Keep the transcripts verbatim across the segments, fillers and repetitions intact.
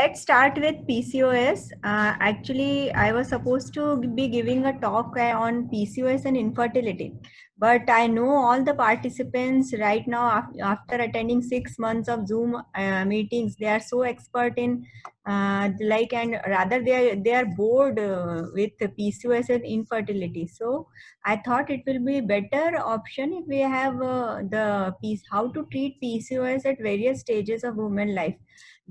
Let's start with P C O S. Uh, actually, I was supposed to be giving a talk on P C O S and infertility, but I know all the participants right now, after attending six months of Zoom uh, meetings, they are so expert in uh, like, and rather they are they are bored uh, with P C O S and infertility. So I thought it will be better option if we have uh, the piece how to treat P C O S at various stages of woman life.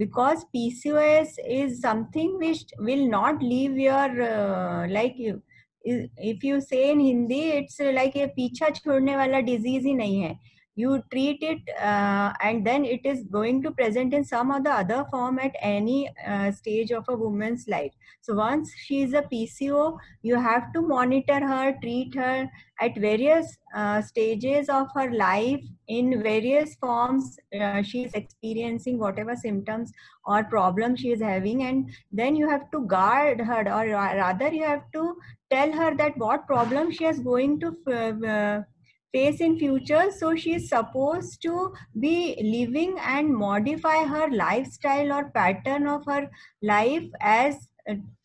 Because P C O S is something which will not leave your uh, like you, if you say in Hindi, it's like a पीछा छोड़ने वाला disease ही नहीं है. You treat it uh, and then it is going to present in some or the other form at any uh, stage of a woman's life. So once she is a P C O, you have to monitor her, treat her at various uh, stages of her life in various forms. Uh, she is experiencing whatever symptoms or problem she is having, and then you have to guard her, or rather you have to tell her that what problem she is going to uh, face in future, so she is supposed to be living and modify her lifestyle or pattern of her life as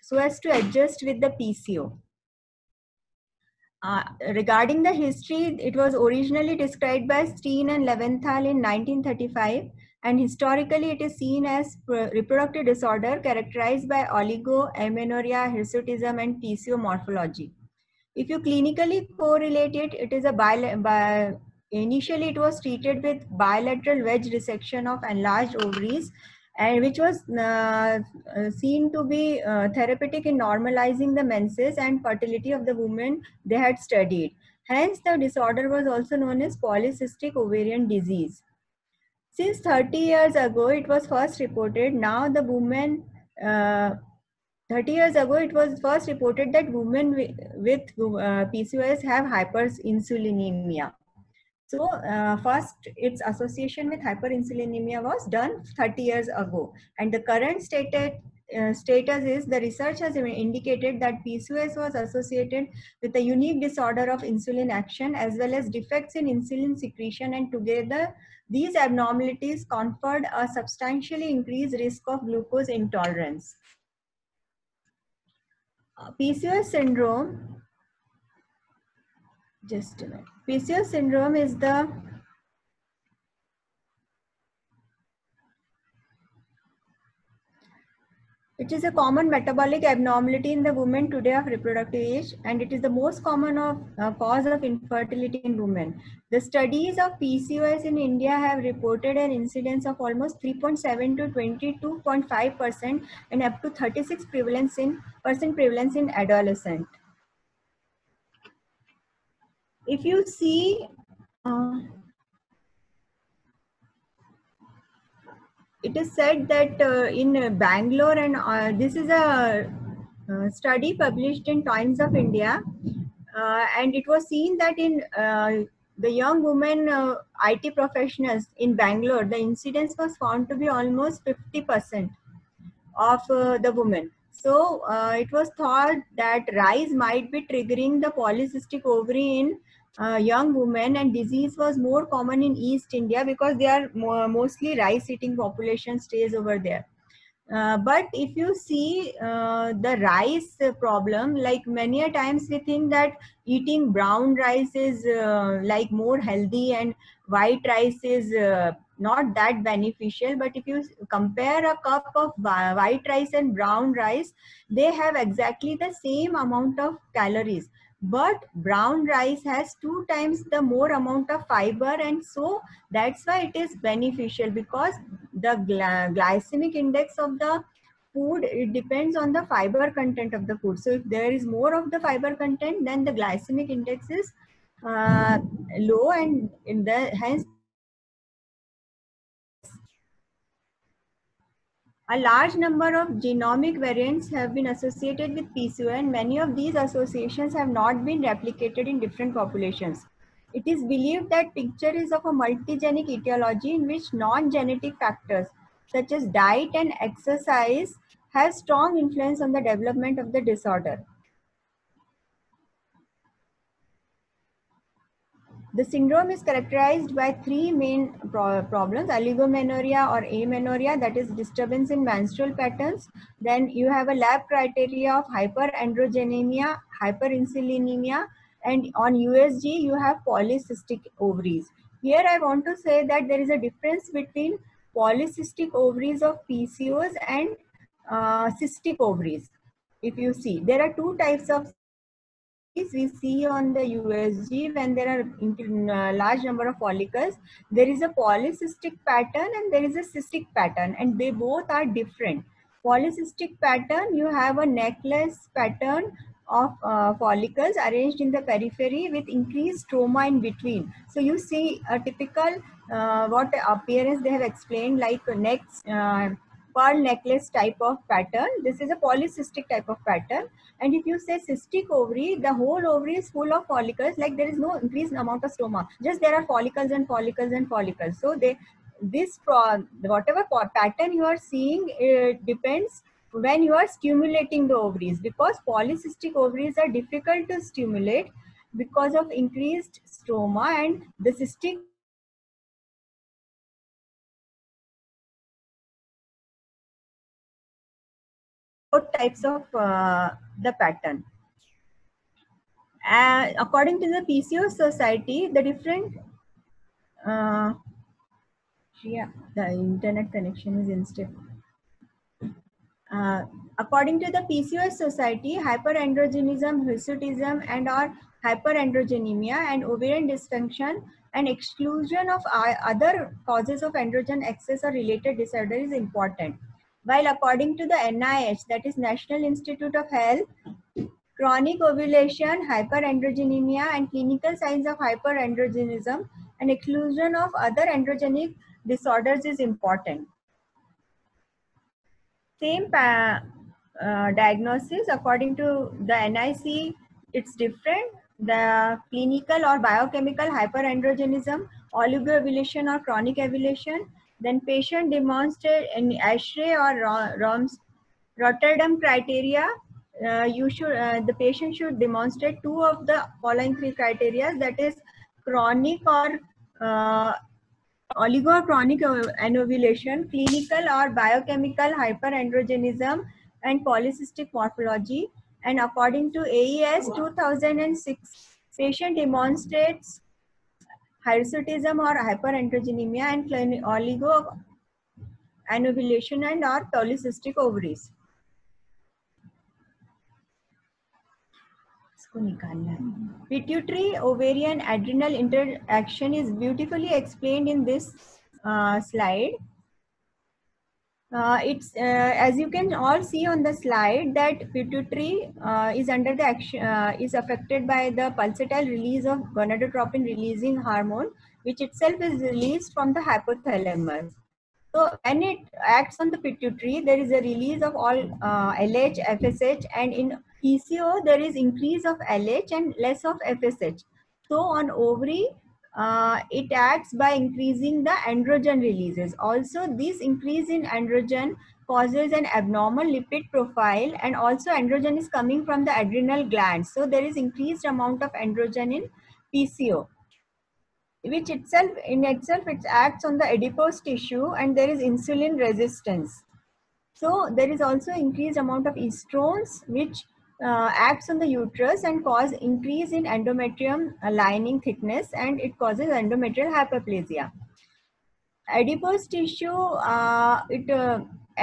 so as to adjust with the P C O. Uh, regarding the history, it was originally described by Steen and Leventhal in nineteen thirty-five, and historically it is seen as reproductive disorder characterized by oligo, amenorrhea, hirsutism, and P C O morphology. If you clinically correlate it, it is a bi bi initially it was treated with bilateral wedge resection of enlarged ovaries, and which was uh, seen to be uh, therapeutic in normalizing the menses and fertility of the women they had studied. Hence, the disorder was also known as polycystic ovarian disease. Since thirty years ago, it was first reported. Now the women. Uh, thirty years ago, it was first reported that women with uh, P C O S have hyperinsulinemia. So uh, first its association with hyperinsulinemia was done thirty years ago, and the current status, uh, status is the research has indicated that P C O S was associated with a unique disorder of insulin action as well as defects in insulin secretion, and together these abnormalities conferred a substantially increased risk of glucose intolerance. P C O S syndrome, just a minute. P C O S syndrome is the it is a common metabolic abnormality in the women today of reproductive age, and it is the most common of uh, cause of infertility in women. The studies of P C O S in India have reported an incidence of almost three point seven to twenty-two point five percent and up to thirty-six prevalence in percent prevalence in adolescent. If you see. Uh, It is said that uh, in uh, Bangalore, and uh, this is a uh, study published in Times of India, uh, and it was seen that in uh, the young women uh, I T professionals in Bangalore, the incidence was found to be almost fifty percent of uh, the women. So uh, it was thought that rise might be triggering the polycystic ovary in Uh, young women, and disease was more common in East India because they are more, mostly rice-eating population stays over there. Uh, but if you see uh, the rice problem, like many a times we think that eating brown rice is uh, like more healthy and white rice is uh, not that beneficial. But if you compare a cup of white rice and brown rice, they have exactly the same amount of calories. But brown rice has two times the more amount of fiber, and so that's why it is beneficial, because the glycemic index of the food, it depends on the fiber content of the food. So if there is more of the fiber content, then the glycemic index is uh, low, and in the hence a large number of genomic variants have been associated with P C O S, and many of these associations have not been replicated in different populations. It is believed that picture is of a multigenic etiology in which non-genetic factors such as diet and exercise have strong influence on the development of the disorder. The syndrome is characterized by three main pro problems: oligomenorrhea or amenorrhea, that is disturbance in menstrual patterns. Then you have a lab criteria of hyperandrogenemia, hyperinsulinemia, and on U S G you have polycystic ovaries. Here I want to say that there is a difference between polycystic ovaries of P C O S and uh, cystic ovaries. If you see, there are two types of we see on the U S G. When there are large number of follicles, there is a polycystic pattern and there is a cystic pattern, and they both are different. Polycystic pattern, you have a necklace pattern of uh, follicles arranged in the periphery with increased stroma in between. So you see a typical uh, what appearance they have explained, like a neck, uh, pearl necklace type of pattern. This is a polycystic type of pattern. And if you say cystic ovary, the whole ovary is full of follicles, like there is no increased amount of stroma, just there are follicles and follicles and follicles. So they this whatever pattern you are seeing, it depends when you are stimulating the ovaries, because polycystic ovaries are difficult to stimulate because of increased stroma, and the cystic types of uh, the pattern. Uh, according to the P C O S Society, the different uh, yeah the internet connection is instant. Uh, according to the P C O S Society, hyperandrogenism, hirsutism, and or hyperandrogenemia and ovarian dysfunction and exclusion of other causes of androgen excess or related disorder is important. While according to the N I H, that is National Institute of Health, chronic ovulation, hyperandrogenemia, and clinical signs of hyperandrogenism and exclusion of other androgenic disorders is important. Same uh, uh, diagnosis according to the N I C, it's different. The clinical or biochemical hyperandrogenism, oligoovulation or chronic ovulation. Then patient demonstrate in ASHRAE or ROMS Rotterdam criteria. Uh, you should uh, the patient should demonstrate two of the following three criteria, that is chronic or uh, oligochronic anovulation, clinical or biochemical hyperandrogenism, and polycystic morphology. And according to A E S two thousand six, patient demonstrates hirsutism or hyperandrogenemia and oligo anovulation and or polycystic ovaries. Pituitary ovarian adrenal interaction is beautifully explained in this uh, slide. Uh, it's uh, as you can all see on the slide that pituitary uh, is under the action, uh, is affected by the pulsatile release of gonadotropin releasing hormone, which itself is released from the hypothalamus. So when it acts on the pituitary, there is a release of all uh, L H, F S H, and in P C O there is increase of L H and less of F S H. So on ovary, Uh, it acts by increasing the androgen releases. Also, this increase in androgen causes an abnormal lipid profile, and also androgen is coming from the adrenal glands. So there is increased amount of androgen in P C O, which itself in itself it acts on the adipose tissue, and there is insulin resistance. So there is also increased amount of estrogens, which Uh, acts on the uterus and cause increase in endometrium lining thickness, and it causes endometrial hyperplasia. Adipose tissue, uh, it uh,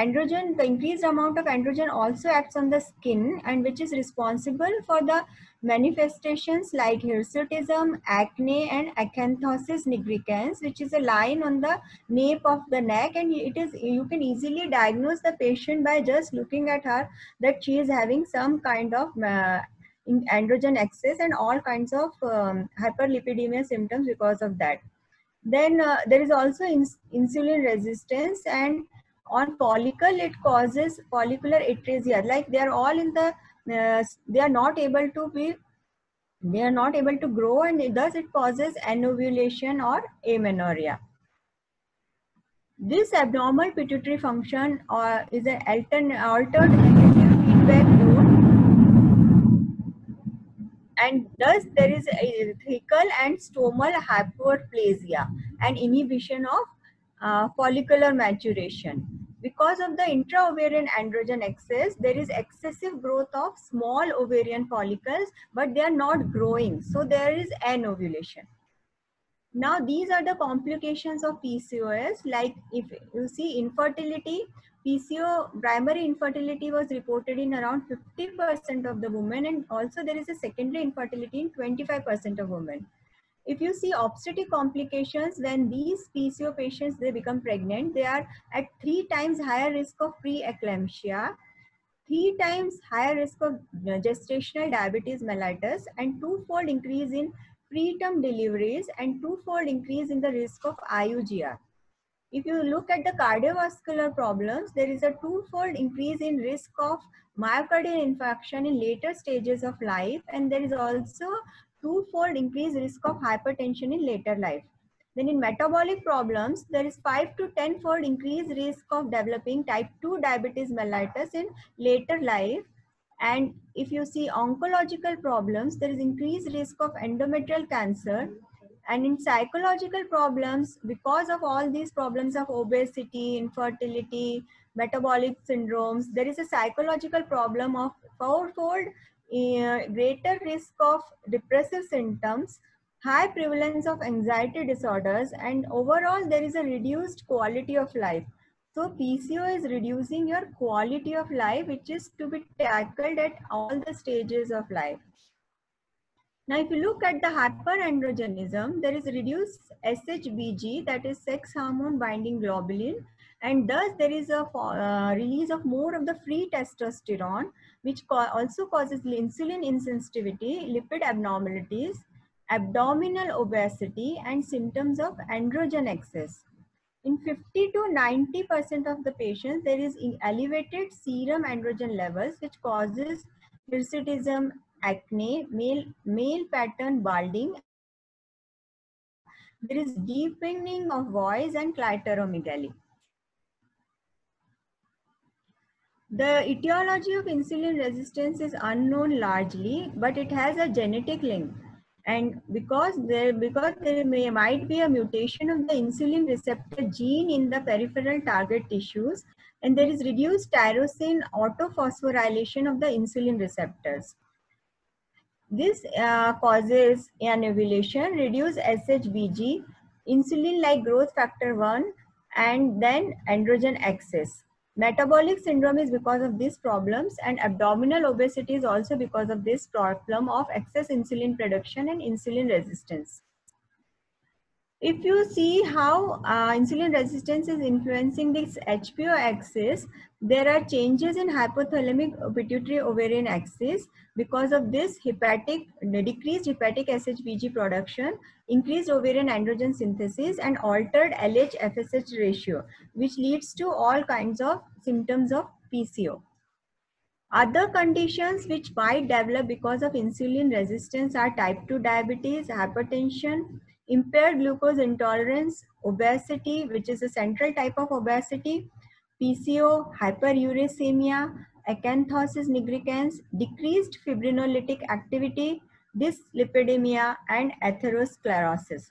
androgen, the increased amount of androgen also acts on the skin, and which is responsible for the manifestations like hirsutism, acne, and acanthosis nigricans, which is a line on the nape of the neck, and it is you can easily diagnose the patient by just looking at her that she is having some kind of uh, androgen excess and all kinds of um, hyperlipidemia symptoms because of that. Then uh, there is also ins insulin resistance, and on follicle it causes follicular atresia, like they are all in the Uh, they are not able to be they are not able to grow, and it, thus it causes anovulation or amenorrhea. This abnormal pituitary function or uh, is an altern altered negative feedback loop, and thus there is erythrical and stromal hyperplasia and inhibition of uh, follicular maturation. Because of the intra-ovarian androgen excess, there is excessive growth of small ovarian follicles, but they are not growing, so there is anovulation. Now these are the complications of P C O S. Like if you see infertility, P C O primary infertility was reported in around fifty percent of the women, and also there is a secondary infertility in twenty-five percent of women. If you see obstetric complications, when these P C O patients they become pregnant, they are at three times higher risk of preeclampsia, three times higher risk of gestational diabetes mellitus, and two-fold increase in preterm deliveries and two-fold increase in the risk of I U G R. If you look at the cardiovascular problems, there is a two-fold increase in risk of myocardial infarction in later stages of life, and there is also two-fold increased risk of hypertension in later life. Then in metabolic problems, there is five to ten-fold increased risk of developing type two diabetes mellitus in later life. And if you see oncological problems, there is increased risk of endometrial cancer. And in psychological problems, because of all these problems of obesity, infertility, metabolic syndromes, there is a psychological problem of four-fold uh, greater risk of depressive symptoms, high prevalence of anxiety disorders, and overall there is a reduced quality of life. So P C O S is reducing your quality of life, which is to be tackled at all the stages of life. Now if you look at the hyperandrogenism, there is reduced S H B G, that is sex hormone binding globulin, and thus there is a uh, release of more of the free testosterone, which co also causes insulin insensitivity, lipid abnormalities, abdominal obesity, and symptoms of androgen excess. In fifty to ninety percent of the patients, there is elevated serum androgen levels, which causes hirsutism, acne, male, male pattern balding. There is deepening of voice and clitoromegaly. The etiology of insulin resistance is unknown largely, but it has a genetic link. And because there, because there may, might be a mutation of the insulin receptor gene in the peripheral target tissues, and there is reduced tyrosine autophosphorylation of the insulin receptors. This uh, causes anovulation, reduced S H B G, insulin-like growth factor one, and then androgen excess. Metabolic syndrome is because of these problems, and abdominal obesity is also because of this problem of excess insulin production and insulin resistance. If you see how uh, insulin resistance is influencing this H P O axis, there are changes in hypothalamic pituitary ovarian axis. Because of this hepatic, decreased hepatic S H B G production, increased ovarian androgen synthesis, and altered L H F S H ratio, which leads to all kinds of symptoms of P C O. Other conditions which might develop because of insulin resistance are type two diabetes, hypertension, impaired glucose intolerance, obesity, which is a central type of obesity, P C O, hyperuricemia, acanthosis nigricans, decreased fibrinolytic activity, dyslipidemia, and atherosclerosis.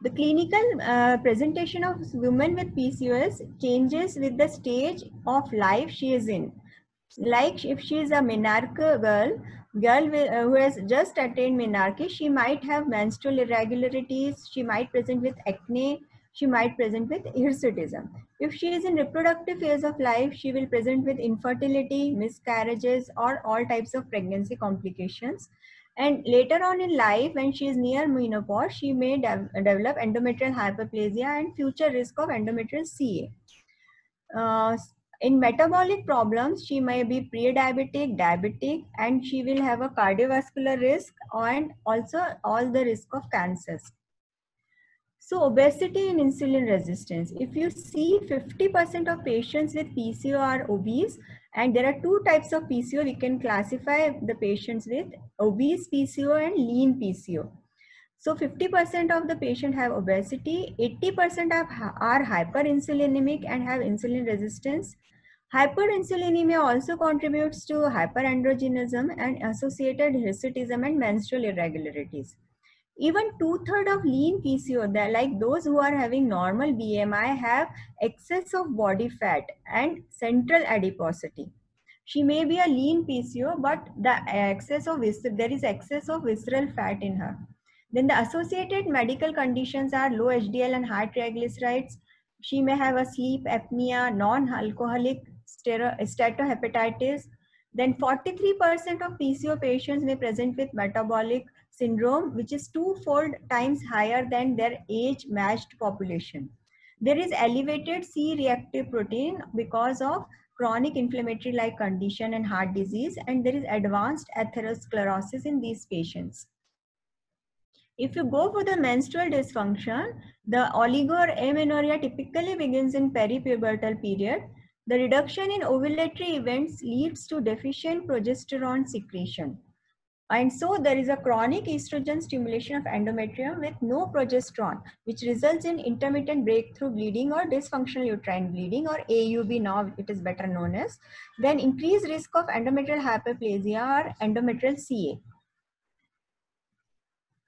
The clinical uh, presentation of women with P C O S changes with the stage of life she is in. Like if she is a menarche girl, girl who has just attained menarche, she might have menstrual irregularities, she might present with acne, she might present with hirsutism. If she is in reproductive phase of life, she will present with infertility, miscarriages, or all types of pregnancy complications. And later on in life, when she is near menopause, she may de develop endometrial hyperplasia and future risk of endometrial C A. Uh, In metabolic problems, she may be pre-diabetic, diabetic, and she will have a cardiovascular risk and also all the risk of cancers. So obesity and insulin resistance. If you see fifty percent of patients with P C O are obese, and there are two types of P C O. We can classify the patients with obese P C O and lean P C O. So fifty percent of the patients have obesity, eighty percent are hyperinsulinemic and have insulin resistance. Hyperinsulinemia also contributes to hyperandrogenism and associated hirsutism and menstrual irregularities. Even two-thirds of lean P C O S, like those who are having normal B M I, have excess of body fat and central adiposity. She may be a lean P C O S, but the excess of there is excess of visceral fat in her. Then the associated medical conditions are low H D L and high triglycerides. She may have a sleep apnea, non-alcoholic steatohepatitis. Then forty-three percent of P C O S patients may present with metabolic syndrome, which is two-fold times higher than their age-matched population. There is elevated C-reactive protein because of chronic inflammatory-like condition and heart disease, and there is advanced atherosclerosis in these patients. If you go for the menstrual dysfunction, the oligoamenorrhea typically begins in peripubertal period. The reduction in ovulatory events leads to deficient progesterone secretion. And so there is a chronic estrogen stimulation of endometrium with no progesterone, which results in intermittent breakthrough bleeding or dysfunctional uterine bleeding, or A U B now it is better known as. Then increased risk of endometrial hyperplasia or endometrial C A.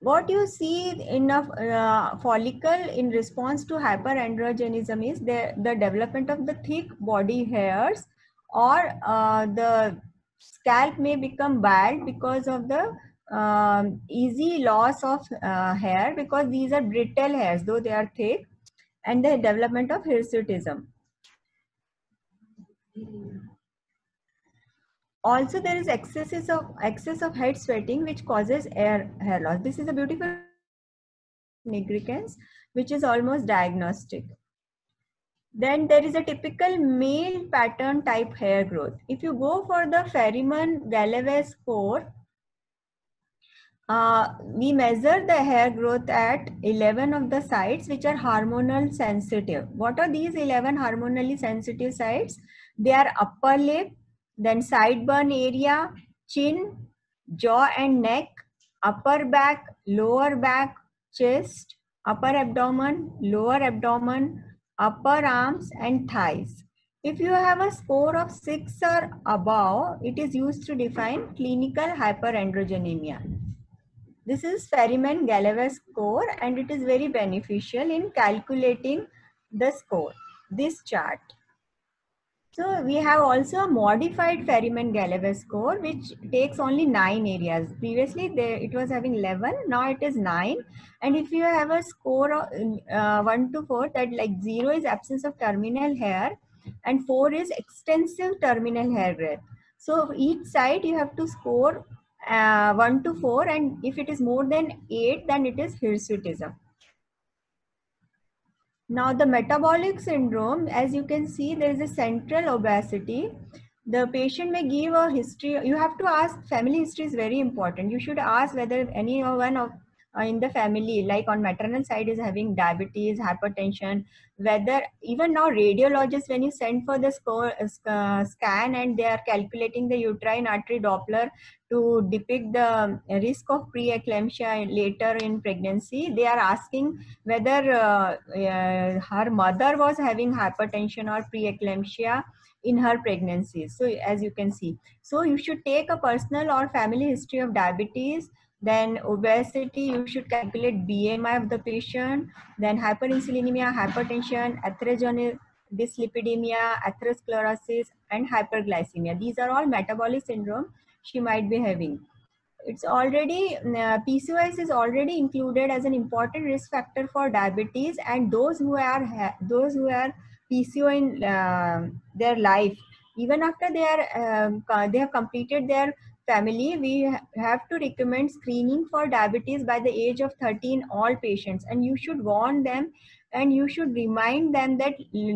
What you see in a uh, follicle in response to hyperandrogenism is the, the development of the thick body hairs, or uh, the scalp may become bald because of the um, easy loss of uh, hair, because these are brittle hairs though they are thick, and the development of hirsutism. Also there is excesses of excess of head sweating, which causes hair hair loss. This is a beautiful nigricans, which is almost diagnostic. Then there is a typical male pattern type hair growth. If you go for the Ferryman-Galloway score, uh, we measure the hair growth at eleven of the sites which are hormonal sensitive. What are these eleven hormonally sensitive sites? They are upper lip, then sideburn area, chin, jaw and neck, upper back, lower back, chest, upper abdomen, lower abdomen, upper arms and thighs. If you have a score of six or above, it is used to define clinical hyperandrogenemia. This is Ferryman-Galloway score, and it is very beneficial in calculating the score, this chart. So we have also a modified Ferryman-Galloway score, which takes only nine areas. Previously they, it was having eleven, now it is nine. And if you have a score of uh, one to four, that like zero is absence of terminal hair and four is extensive terminal hair growth. So each side you have to score uh, one to four, and if it is more than eight, then it is hirsutism. Now the metabolic syndrome, as you can see, there is a central obesity. The patient may give a history. You have to ask, family history is very important. You should ask whether any one of uh, in the family, like on maternal side, is having diabetes, hypertension, whether even now radiologists, when you send for the score, uh, scan and they are calculating the uterine artery Doppler to depict the risk of preeclampsia later in pregnancy, they are asking whether uh, uh, her mother was having hypertension or preeclampsia in her pregnancy. So as you can see, so you should take a personal or family history of diabetes, then obesity, you should calculate B M I of the patient, then hyperinsulinemia, hypertension, atherogenic dyslipidemia, atherosclerosis, and hyperglycemia. These are all metabolic syndrome she might be having. It's already, uh, P C O S is already included as an important risk factor for diabetes, and those who are, ha those who are P C O S in uh, their life, even after they, are, um, they have completed their family, we have to recommend screening for diabetes by the age of thirteen all patients, and you should warn them and you should remind them that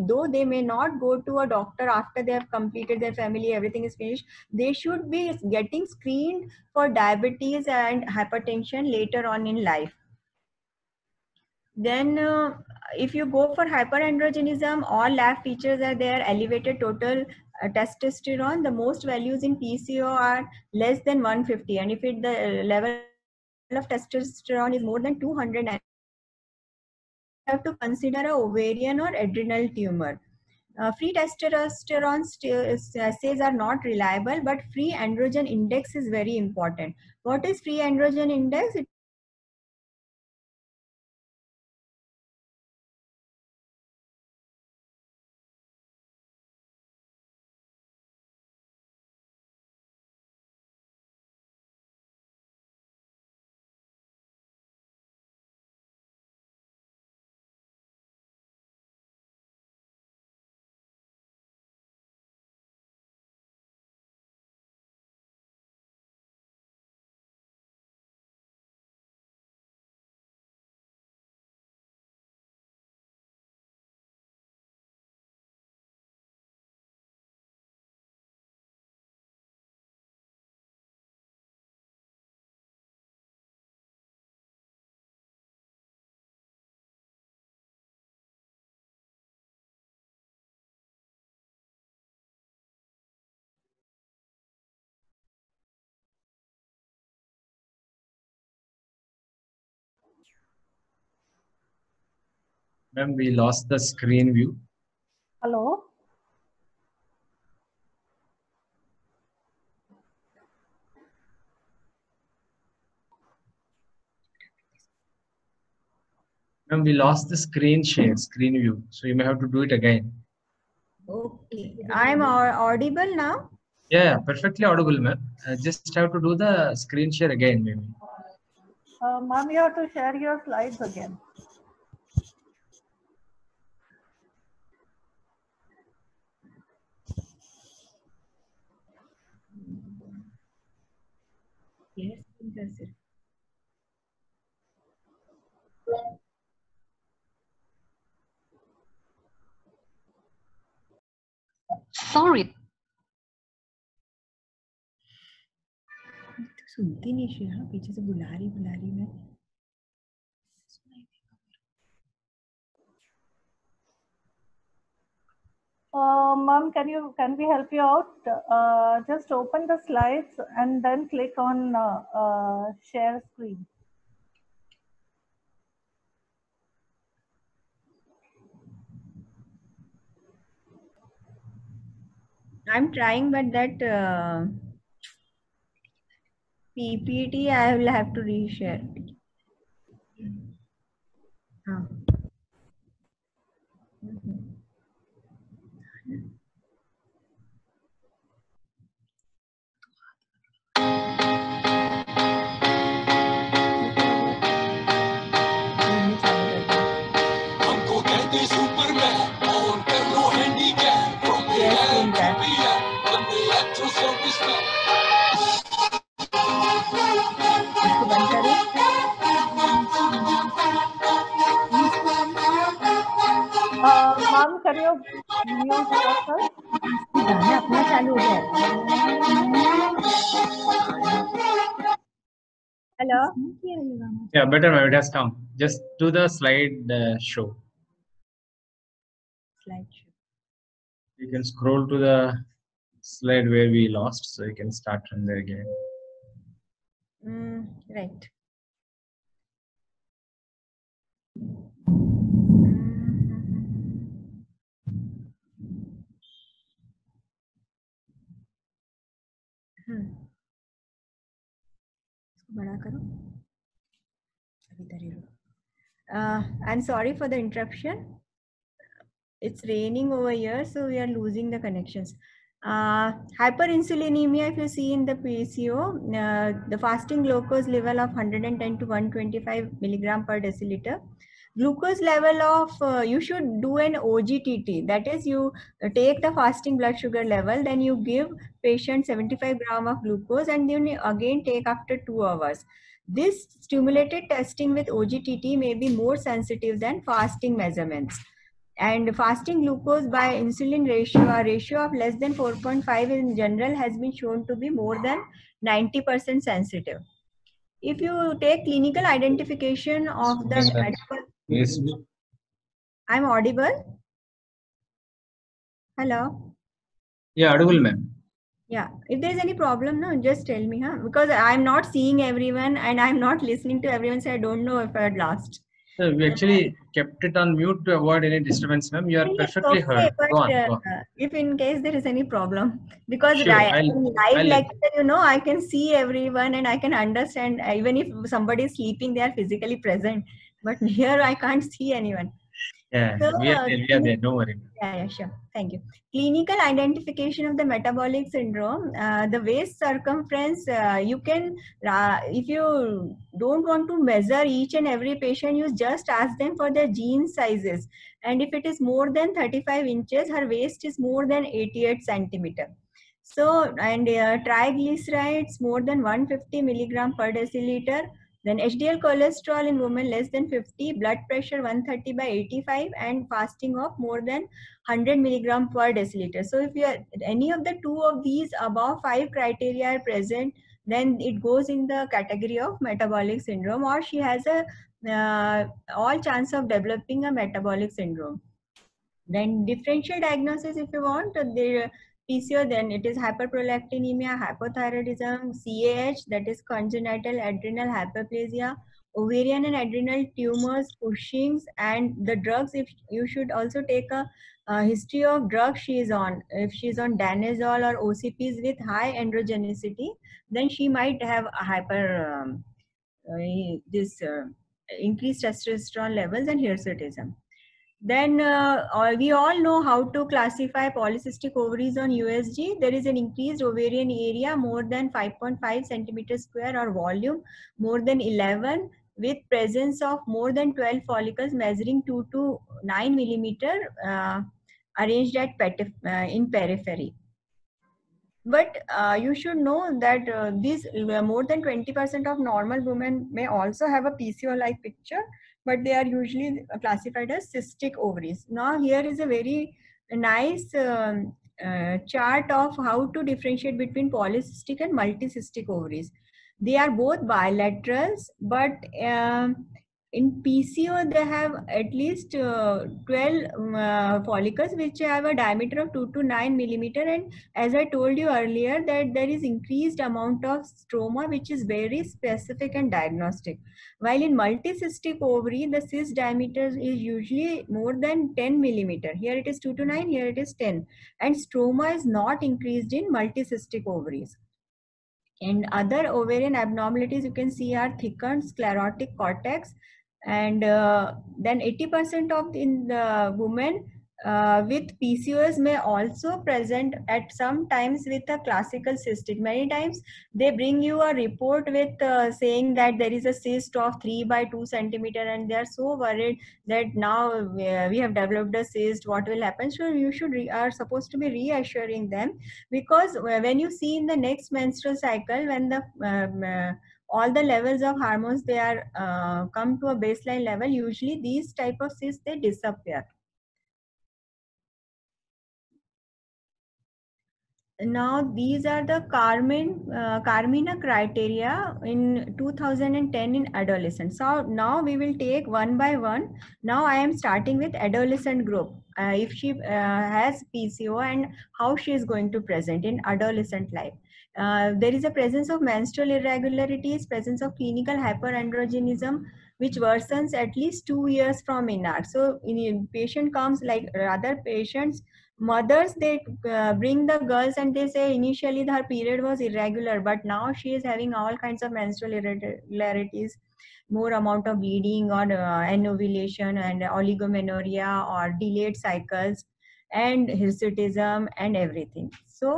though they may not go to a doctor after they have completed their family, everything is finished, they should be getting screened for diabetes and hypertension later on in life. Then uh, if you go for hyperandrogenism, all lab features are there: elevated total Uh, testosterone. The most values in P C O S are less than one fifty, and if it, the level of testosterone is more than two hundred, you have to consider an ovarian or adrenal tumor. Uh, free testosterone assays are not reliable, but free androgen index is very important. What is free androgen index? It Ma'am, we lost the screen view. Hello. Ma'am, we lost the screen share, screen view. So you may have to do it again. Okay. I'm audible now? Yeah, perfectly audible, ma'am. I just have to do the screen share again, maybe. Uh, ma'am, you have to share your slides again. Yes, that's it. Sorry. तो सुनती नहीं शेरा, पीछे से बुला रही बुला रही मैं. Uh, Mom, can you can we help you out? Uh, just open the slides and then click on uh, uh, share screen. I'm trying, but that uh, P P T I will have to reshare. Huh. Hello. Yeah, better now. It has come. Just do the slide uh, show. Slide show. You can scroll to the slide where we lost, so you can start from there again. Mm, right. Hmm. बड़ा करो अभी तरीरो. I'm sorry for the interruption. It's raining over here, so we are losing the connections. Uh, hyperinsulinemia, if you see in the P C O, uh, the fasting glucose level of one hundred ten to one hundred twenty-five milligram per deciliter. Glucose level of uh, you should do an O G T T, that is you take the fasting blood sugar level, then you give patient seventy-five gram of glucose and then you again take after two hours. This stimulated testing with O G T T may be more sensitive than fasting measurements, and fasting glucose by insulin ratio, a ratio of less than four point five in general, has been shown to be more than ninety percent sensitive. If you take clinical identification of the Yes. I'm audible. Hello. Yeah, audible, ma'am. Yeah. If there is any problem, no, just tell me, huh? Because I'm not seeing everyone and I'm not listening to everyone, so I don't know if I had lost. So we actually kept it on mute to avoid any disturbance, ma'am. You are perfectly okay, heard. But, go on, go on. Uh, if in case there is any problem, because sure, I, I'll, live I'll lecture, you know, I can see everyone and I can understand. Even if somebody is sleeping, they are physically present. But here I can't see anyone. Yeah, so, we are, uh, we are there. Don't worry. Yeah, yeah, sure. Thank you. Clinical identification of the metabolic syndrome. Uh, the waist circumference, uh, you can, uh, if you don't want to measure each and every patient, you just ask them for their jean sizes. And if it is more than thirty-five inches, her waist is more than eighty-eight centimeter. So, and uh, triglycerides more than one hundred fifty milligram per deciliter. Then H D L cholesterol in women less than fifty, blood pressure one thirty by eighty-five, and fasting of more than one hundred milligram per deciliter. So if you are, any of the two of these above five criteria are present, then it goes in the category of metabolic syndrome, or she has a uh, all chance of developing a metabolic syndrome. Then differential diagnosis, if you want, the P C O, then it is hyperprolactinemia, hypothyroidism, C A H, that is congenital adrenal hyperplasia, ovarian and adrenal tumors, Cushing's, and the drugs. If you should also take a uh, history of drugs she is on. If she is on danazol or O C Ps with high androgenicity, then she might have a hyper um, uh, this uh, increased testosterone levels and hirsutism. Then uh, we all know how to classify polycystic ovaries on U S G. There is an increased ovarian area more than five point five centimeters square or volume more than eleven, with presence of more than twelve follicles measuring two to nine millimeter, uh, arranged at uh, in periphery. But uh, you should know that uh, these uh, more than twenty percent of normal women may also have a P C O-like picture, but they are usually classified as cystic ovaries. Now here is a very nice um, uh, chart of how to differentiate between polycystic and multicystic ovaries. They are both bilaterals, but um, in P C O they have at least uh, twelve uh, follicles which have a diameter of two to nine millimeter, and as I told you earlier that there is increased amount of stroma which is very specific and diagnostic. While in multicystic ovary the cyst diameter is usually more than ten millimeter. Here it is two to nine, here it is ten, and stroma is not increased in multicystic ovaries. And other ovarian abnormalities you can see are thickened sclerotic cortex. And uh, then eighty percent of in the women uh, with P C O S may also present at some times with a classical cystic. Many times they bring you a report with uh, saying that there is a cyst of three by two centimeter, and they are so worried that now uh, we have developed a cyst, what will happen? So you should re are supposed to be reassuring them, because when you see in the next menstrual cycle, when the um, uh, all the levels of hormones, they are uh, come to a baseline level, usually these type of cysts, they disappear. Now these are the Carmen, uh, Carmina criteria in two thousand ten in adolescents. So now we will take one by one. Now I am starting with adolescent group. Uh, if she uh, has P C O and how she is going to present in adolescent life. Uh, there is a presence of menstrual irregularities, presence of clinical hyperandrogenism, which worsens at least two years from menarche. So, in patient comes like rather patients, mothers, they uh, bring the girls and they say initially her period was irregular, but now she is having all kinds of menstrual irregularities, more amount of bleeding or uh, anovulation and oligomenorrhea or delayed cycles and hirsutism and everything. So,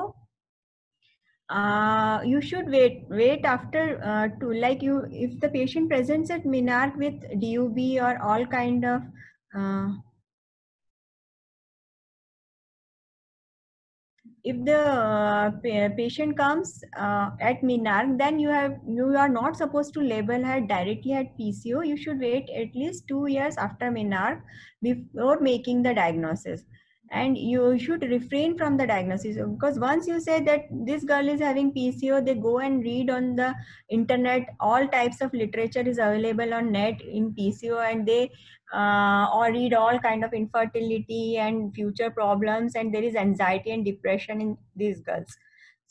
Uh, you should wait wait after uh, to like you if the patient presents at menarche with D U B or all kind of uh, if the uh, patient comes uh, at menarche, then you have you are not supposed to label her directly at P C O. You should wait at least two years after menarche before making the diagnosis. And you should refrain from the diagnosis, because once you say that this girl is having P C O, they go and read on the internet. All types of literature is available on net in P C O, and they uh, or read all kind of infertility and future problems, and there is anxiety and depression in these girls.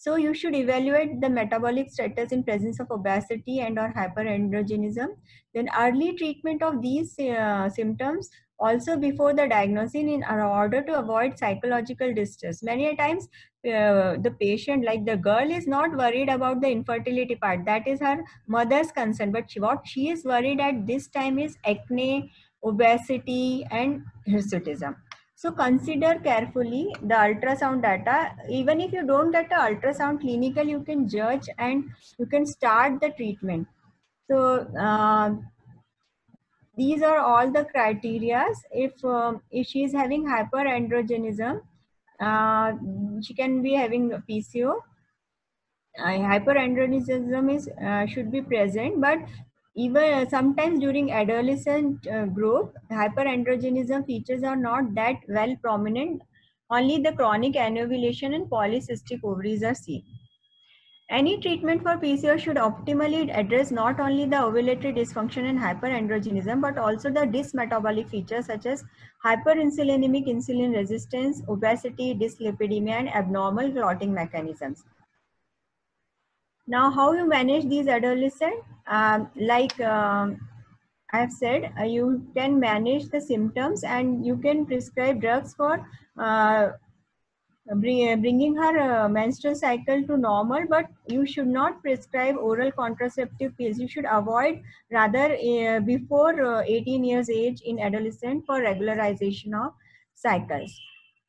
So you should evaluate the metabolic status in presence of obesity and or hyperandrogenism. Then early treatment of these uh, symptoms also before the diagnosis in order to avoid psychological distress. Many a times uh, the patient, like the girl, is not worried about the infertility part. That is her mother's concern. But she, what she is worried at this time is acne, obesity, and hirsutism. So consider carefully the ultrasound data. Even if you don't get an ultrasound clinical, you can judge and you can start the treatment. So uh, these are all the criteria. If um, if she is having hyperandrogenism, uh, she can be having P C O. Uh, hyperandrogenism is uh, should be present, but even sometimes during adolescent uh, growth, hyperandrogenism features are not that well prominent. Only the chronic anovulation and polycystic ovaries are seen. Any treatment for P C O S should optimally address not only the ovulatory dysfunction and hyperandrogenism, but also the dysmetabolic features such as hyperinsulinemic insulin resistance, obesity, dyslipidemia, and abnormal clotting mechanisms. Now, how you manage these adolescents? Um, like uh, I have said, uh, you can manage the symptoms and you can prescribe drugs for uh, bring, bringing her uh, menstrual cycle to normal, but you should not prescribe oral contraceptive pills. You should avoid rather uh, before uh, eighteen years age in adolescent for regularization of cycles.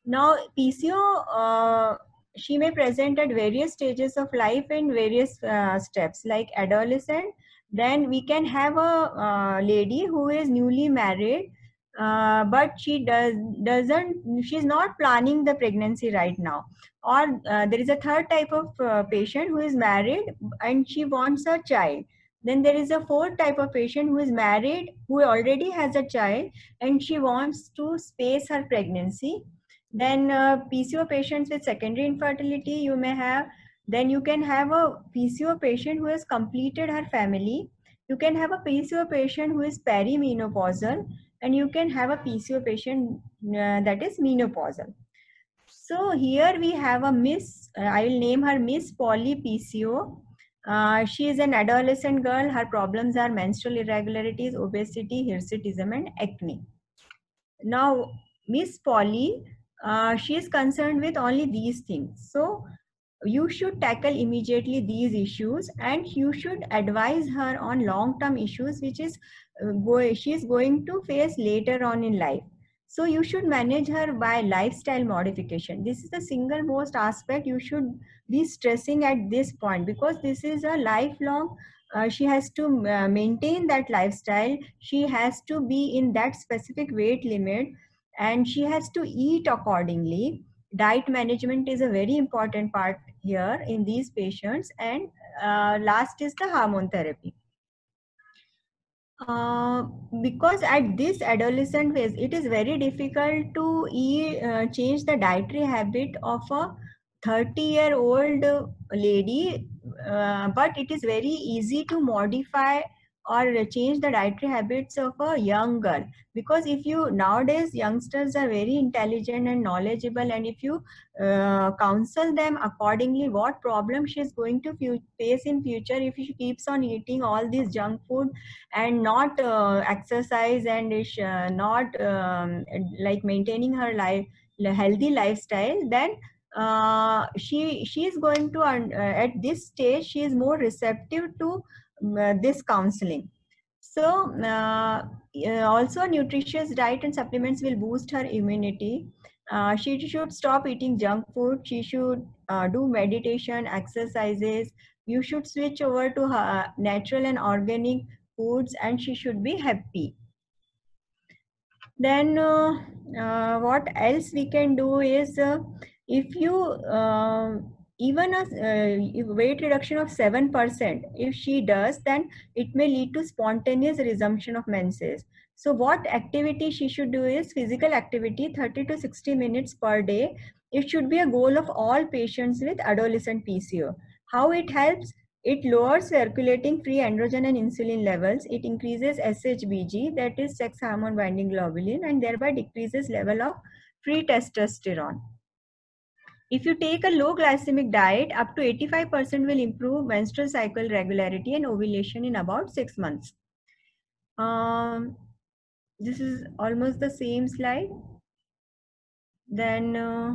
Now, P C O S, uh, she may present at various stages of life in various uh, steps, like adolescent. Then we can have a uh, lady who is newly married, uh, but she does doesn't she's not planning the pregnancy right now. Or uh, there is a third type of uh, patient who is married and she wants a child. Then there is a fourth type of patient who is married, who already has a child, and she wants to space her pregnancy. Then uh, P C O S patients with secondary infertility you may have. Then you can have a P C O S patient who has completed her family. You can have a P C O S patient who is perimenopausal, and you can have a P C O S patient uh, that is menopausal. So here we have a Miss, uh, I will name her Miss Polly P C O S. Uh, she is an adolescent girl. Her problems are menstrual irregularities, obesity, hirsutism, and acne. Now, Miss Polly, Uh, she is concerned with only these things. So you should tackle immediately these issues, and you should advise her on long-term issues which is uh, go she is going to face later on in life. So you should manage her by lifestyle modification. This is the single most aspect you should be stressing at this point, because this is a lifelong. Uh, she has to uh, maintain that lifestyle. She has to be in that specific weight limit, and she has to eat accordingly. Diet management is a very important part here in these patients. And uh, last is the hormone therapy. Uh, because at this adolescent phase, it is very difficult to eat, uh, change the dietary habit of a thirty year old lady, uh, but it is very easy to modify or change the dietary habits of a young girl. Because if you, nowadays youngsters are very intelligent and knowledgeable, and if you uh, counsel them accordingly what problem she is going to face in future if she keeps on eating all this junk food and not uh, exercise and is uh, not um, like maintaining her life healthy lifestyle, then uh, she she is going to, uh, at this stage she is more receptive to this counseling. So uh, also nutritious diet and supplements will boost her immunity. Uh, she should stop eating junk food. She should uh, do meditation, exercises. You should switch over to her natural and organic foods, and she should be happy. Then uh, uh, what else we can do is, uh, if you uh, even a uh, weight reduction of seven percent, if she does, then it may lead to spontaneous resumption of menses. So what activity she should do is physical activity, thirty to sixty minutes per day. It should be a goal of all patients with adolescent P C O S. How it helps? It lowers circulating free androgen and insulin levels. It increases S H B G, that is sex hormone binding globulin, and thereby decreases level of free testosterone. If you take a low glycemic diet, up to eighty-five percent will improve menstrual cycle regularity and ovulation in about six months. Um, this is almost the same slide. Then uh,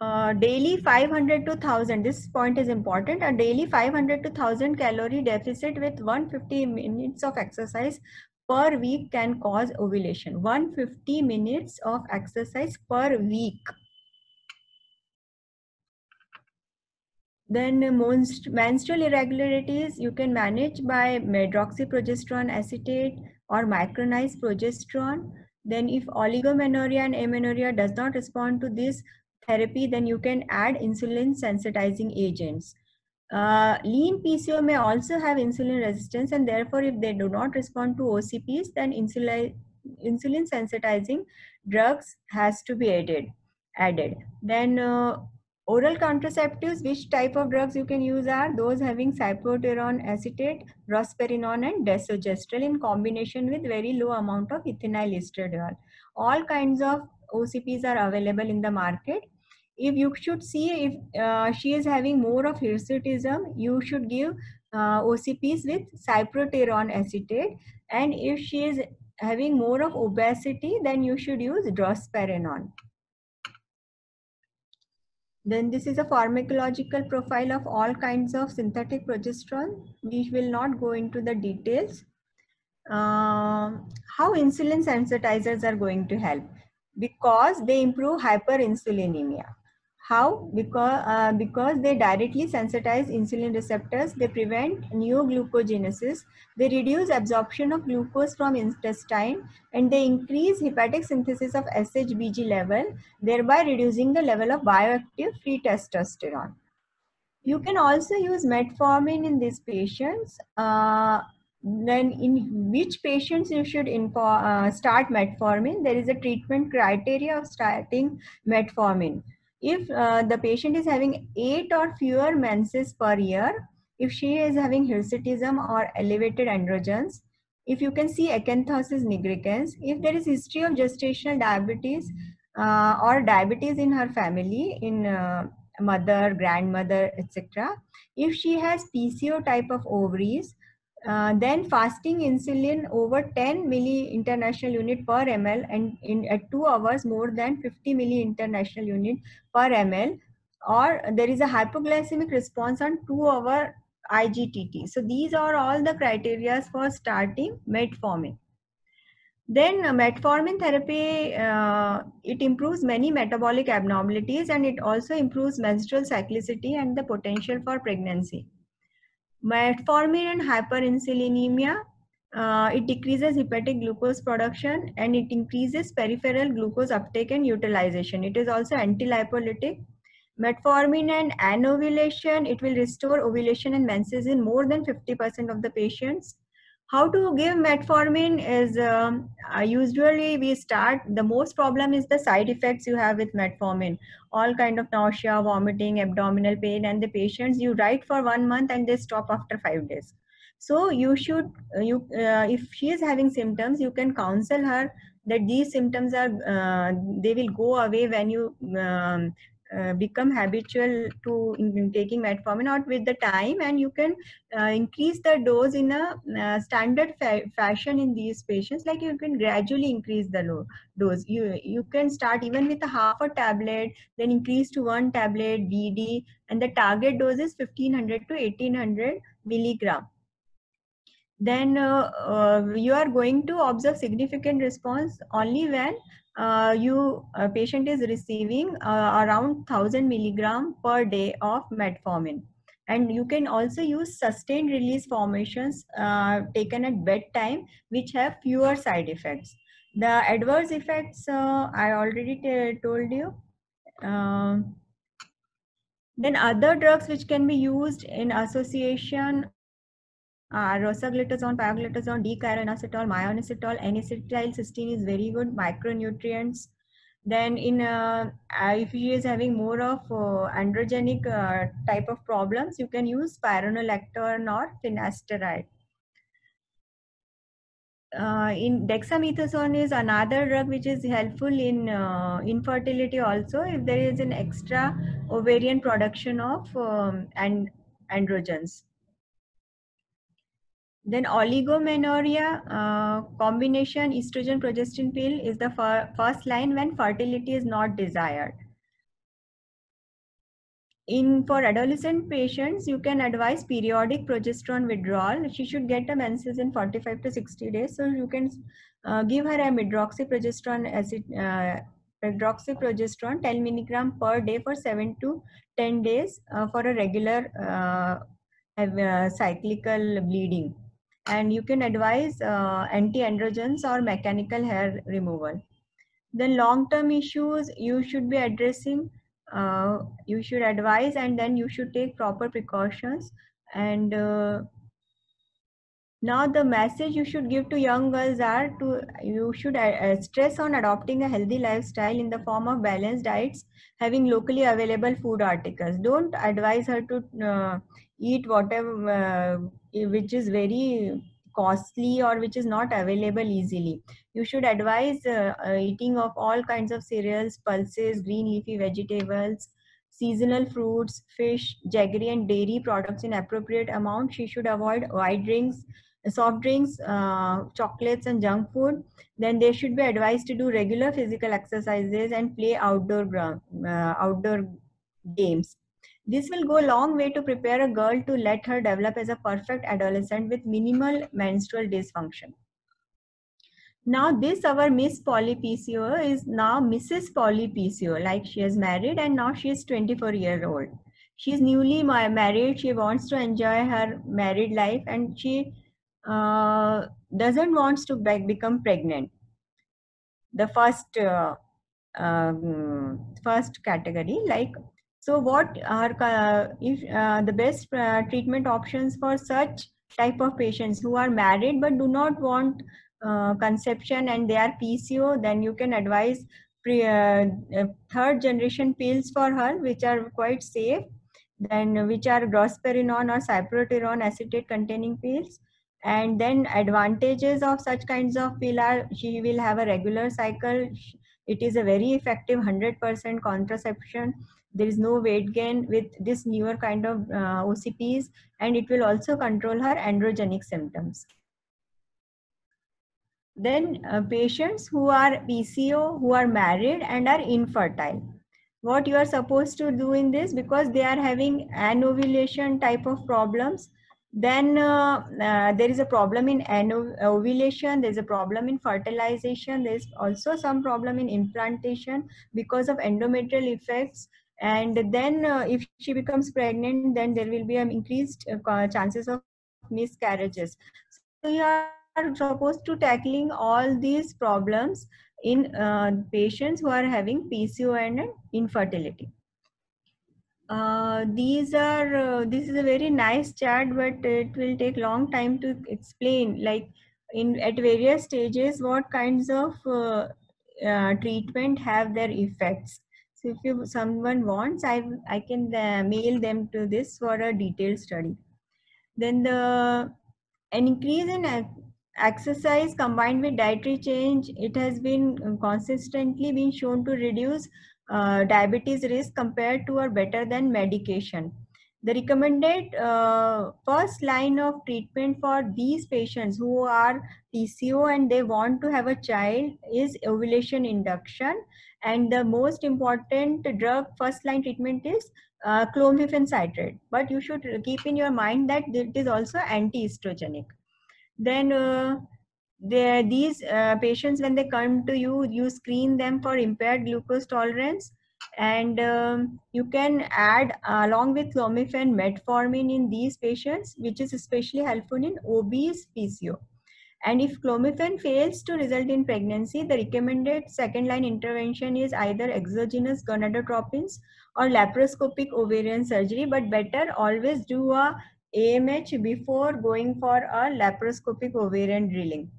uh, daily five hundred to one thousand, this point is important, a daily five hundred to one thousand calorie deficit with one hundred fifty minutes of exercise per week can cause ovulation. one hundred fifty minutes of exercise per week. Then menstrual irregularities you can manage by medroxyprogesterone acetate or micronized progesterone. Then if oligomenorrhea and amenorrhea does not respond to this therapy, then you can add insulin sensitizing agents. Uh, lean P C O may also have insulin resistance, and therefore if they do not respond to O C Ps, then insulin, insulin sensitizing drugs has to be added. added. Then uh, oral contraceptives, which type of drugs you can use are those having cyproterone acetate, rosperinone and desogestrel in combination with very low amount of ethinyl estradiol. All kinds of O C Ps are available in the market. If you should see if uh, she is having more of hirsutism, you should give uh, O C Ps with cyproterone acetate, and if she is having more of obesity, then you should use drosperinone. Then this is a pharmacological profile of all kinds of synthetic progesterone. We will not go into the details. Uh, how insulin sensitizers are going to help? Because they improve hyperinsulinemia. How? Because, uh, because they directly sensitize insulin receptors, they prevent neoglucogenesis, they reduce absorption of glucose from intestine, and they increase hepatic synthesis of S H B G level, thereby reducing the level of bioactive free testosterone. You can also use metformin in these patients. Uh, then in which patients you should info, uh, start metformin, there is a treatment criteria of starting metformin. If uh, the patient is having eight or fewer menses per year, if she is having hirsutism or elevated androgens, if you can see acanthosis nigricans, if there is history of gestational diabetes uh, or diabetes in her family, in uh, mother, grandmother, et cetera. If she has P C O type of ovaries, Uh, then fasting insulin over ten milli international unit per ml, and in at two hours more than fifty milli international unit per ml, or there is a hypoglycemic response on two hour I G T T. So these are all the criteria for starting metformin. Then uh, metformin therapy, uh, it improves many metabolic abnormalities, and it also improves menstrual cyclicity and the potential for pregnancy. Metformin and hyperinsulinemia, uh, it decreases hepatic glucose production and it increases peripheral glucose uptake and utilization. It is also anti-lipolytic. Metformin and anovulation, it will restore ovulation and menses in more than fifty percent of the patients. How to give metformin is um, usually we start, the most problem is the side effects you have with metformin. All kind of nausea, vomiting, abdominal pain, and the patients you write for one month and they stop after five days. So you should, you uh, if she is having symptoms, you can counsel her that these symptoms are, uh, they will go away when you um, Uh, become habitual to in, in taking metformin out with the time, and you can uh, increase the dose in a uh, standard fa fashion in these patients. Like you can gradually increase the low dose. You, you can start even with a half a tablet, then increase to one tablet B D, and the target dose is fifteen hundred to eighteen hundred milligram. Then uh, uh, you are going to observe significant response only when Uh, you uh, patient is receiving uh, around one thousand milligram per day of metformin. And you can also use sustained release formations uh, taken at bedtime, which have fewer side effects. The adverse effects uh, I already told you. Uh, then other drugs which can be used in association Uh, rosiglitazone, pioglitazone, d-chiroinositol, myoinositol, N-acetylcysteine is very good, micronutrients. Then in uh, if she is having more of uh, androgenic uh, type of problems, you can use spironolactone or finasteride. Uh, in dexamethasone is another drug which is helpful in uh, infertility also, if there is an extra ovarian production of um, and androgens. Then oligomenorrhea, uh, combination estrogen progesterone pill is the first line when fertility is not desired. In for adolescent patients, you can advise periodic progesterone withdrawal. She should get a menses in forty-five to sixty days, so you can uh, give her a medroxyprogesterone acid, uh, medroxyprogesterone ten milligram per day for seven to ten days uh, for a regular uh, uh, cyclical bleeding, and you can advise uh, anti-androgens or mechanical hair removal. The long-term issues you should be addressing. Uh, you should advise, and then you should take proper precautions. And uh, now the message you should give to young girls are to you should uh, stress on adopting a healthy lifestyle in the form of balanced diets, having locally available food articles. Don't advise her to uh, eat whatever uh, which is very costly or which is not available easily. You should advise uh, uh, eating of all kinds of cereals, pulses, green leafy vegetables, seasonal fruits, fish, jaggery and dairy products in appropriate amount. She should avoid white drinks, soft drinks, uh, chocolates and junk food. Then they should be advised to do regular physical exercises and play outdoor ground, uh, outdoor games. This will go a long way to prepare a girl to let her develop as a perfect adolescent with minimal menstrual dysfunction. Now this our Miss Polypco is now Missus Polypco, like she is married and now she is twenty-four year old. She is newly married, she wants to enjoy her married life and she uh, doesn't wants to become pregnant. The first, uh, um, first category, like so what are uh, if, uh, the best uh, treatment options for such type of patients who are married but do not want uh, conception and they are P C O? Then you can advise pre, uh, third generation pills for her, which are quite safe, then which are drosperinone or cyproterone acetate containing pills. And then advantages of such kinds of pill are she will have a regular cycle. It is a very effective one hundred percent contraception. There is no weight gain with this newer kind of uh, O C Ps, and it will also control her androgenic symptoms. Then uh, patients who are P C O, who are married and are infertile. What you are supposed to do in this, because they are having anovulation type of problems, then uh, uh, there is a problem in ovulation, there is a problem in fertilization, there is also some problem in implantation because of endometrial effects. And then uh, if she becomes pregnant, then there will be an increased uh, chances of miscarriages. So you are supposed to tackling all these problems in uh, patients who are having P C O and infertility. Uh, these are uh, this is a very nice chart, but it will take long time to explain, like in at various stages what kinds of uh, uh, treatment have their effects. So if you, someone wants, I, I can uh, mail them to this for a detailed study. Then the an increase in exercise combined with dietary change, it has been consistently been shown to reduce uh, diabetes risk compared to or better than medication. The recommended uh, first line of treatment for these patients who are P C O and they want to have a child is ovulation induction. And the most important drug first line treatment is uh, clomiphene citrate. But you should keep in your mind that it is also anti-estrogenic. Then uh, these uh, patients, when they come to you, you screen them for impaired glucose tolerance. And um, you can add uh, along with clomiphene metformin in these patients, which is especially helpful in obese P C O. And if clomiphene fails to result in pregnancy, the recommended second line intervention is either exogenous gonadotropins or laparoscopic ovarian surgery, but better always do a A M H before going for a laparoscopic ovarian drilling.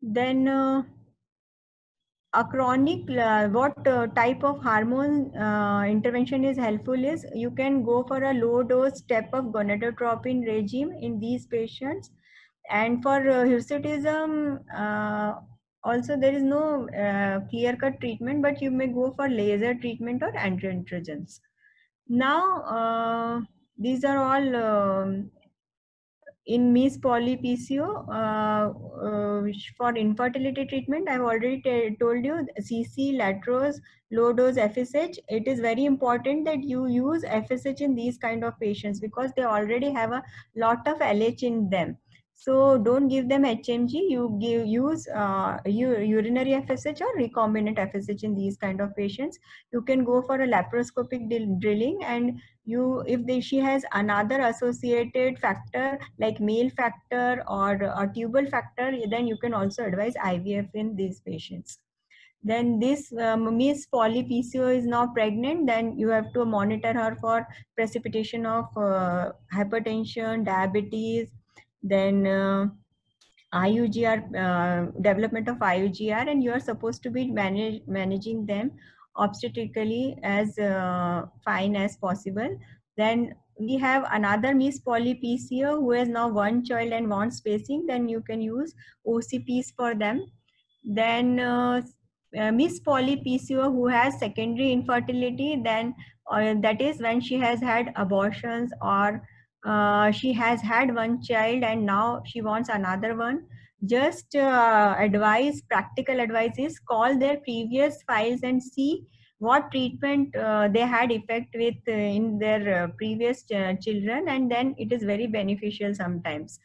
Then uh, a chronic, uh, what uh, type of hormone uh, intervention is helpful is you can go for a low dose step of gonadotropin regime in these patients. And for uh, hirsutism, uh, also there is no uh, clear-cut treatment, but you may go for laser treatment or anti-androgens. Now, uh, these are all um, in Miss Polly P C O. Uh, uh, for infertility treatment, I've already told you C C, Latrose, low-dose F S H. It is very important that you use F S H in these kind of patients because they already have a lot of L H in them. So don't give them H M G, you give, use uh, urinary F S H or recombinant F S H in these kind of patients. You can go for a laparoscopic drilling, and you, if they, she has another associated factor like male factor or a tubal factor, then you can also advise I V F in these patients. Then this um, Miss Polly P C O is now pregnant, then you have to monitor her for precipitation of uh, hypertension, diabetes, then uh, I U G R, uh, development of I U G R, and you are supposed to be manage, managing them obstetrically as uh, fine as possible. Then we have another Miss Polly P C O who has now one child and wants spacing, then you can use O C Ps for them. Then uh, uh, Miss Polly P C O who has secondary infertility, then uh, that is when she has had abortions or Uh, she has had one child and now she wants another one. Just uh, advice, practical advice is call their previous files and see what treatment uh, they had effect with uh, in their uh, previous uh, children, and then it is very beneficial sometimes.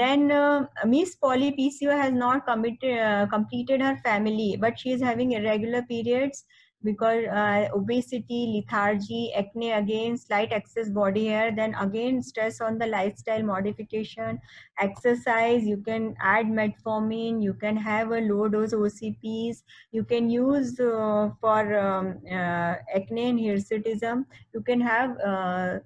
Then uh, Miss Polly P C O has not committed, uh, completed her family, but she is having irregular periods because uh, obesity, lethargy, acne again, slight excess body hair, then again stress on the lifestyle modification, exercise, you can add metformin, you can have a low dose O C Ps, you can use uh, for um, uh, acne and hirsutism, you can have uh,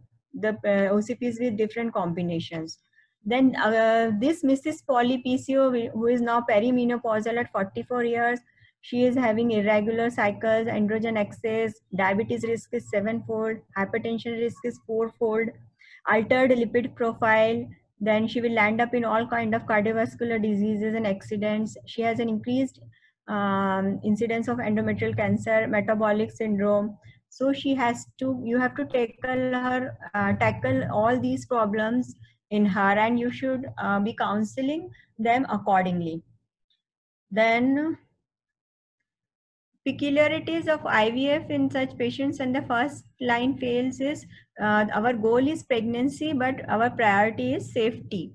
the uh, O C Ps with different combinations. Then uh, this Missus Polly P C O, who is now perimenopausal at forty-four years, she is having irregular cycles, androgen excess, diabetes risk is sevenfold, hypertension risk is fourfold, altered lipid profile, then she will land up in all kind of cardiovascular diseases and accidents. She has an increased um, incidence of endometrial cancer, metabolic syndrome. So she has to, you have to tackle her, uh, tackle all these problems in her, and you should uh, be counseling them accordingly. Then peculiarities of I V F in such patients and the first line fails is uh, our goal is pregnancy, but our priority is safety.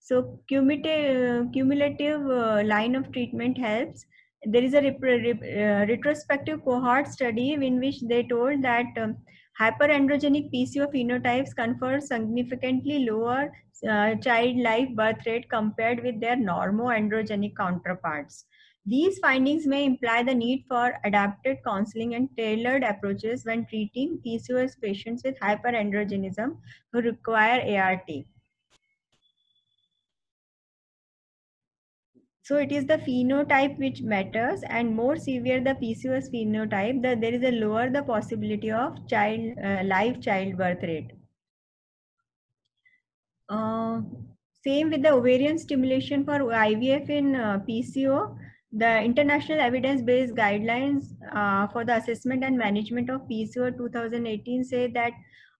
So cumulative, cumulative uh, line of treatment helps. There is a rep rep uh, retrospective cohort study in which they told that um, hyperandrogenic P C O phenotypes confer significantly lower uh, child life birth rate compared with their normoandrogenic counterparts. These findings may imply the need for adapted counseling and tailored approaches when treating P C O S patients with hyperandrogenism who require A R T. So it is the phenotype which matters, and more severe the P C O S phenotype, the, there is a lower the possibility of child uh, live childbirth rate. Uh, same with the ovarian stimulation for I V F in uh, P C O. The International Evidence-Based Guidelines uh, for the Assessment and Management of P C O two thousand eighteen say that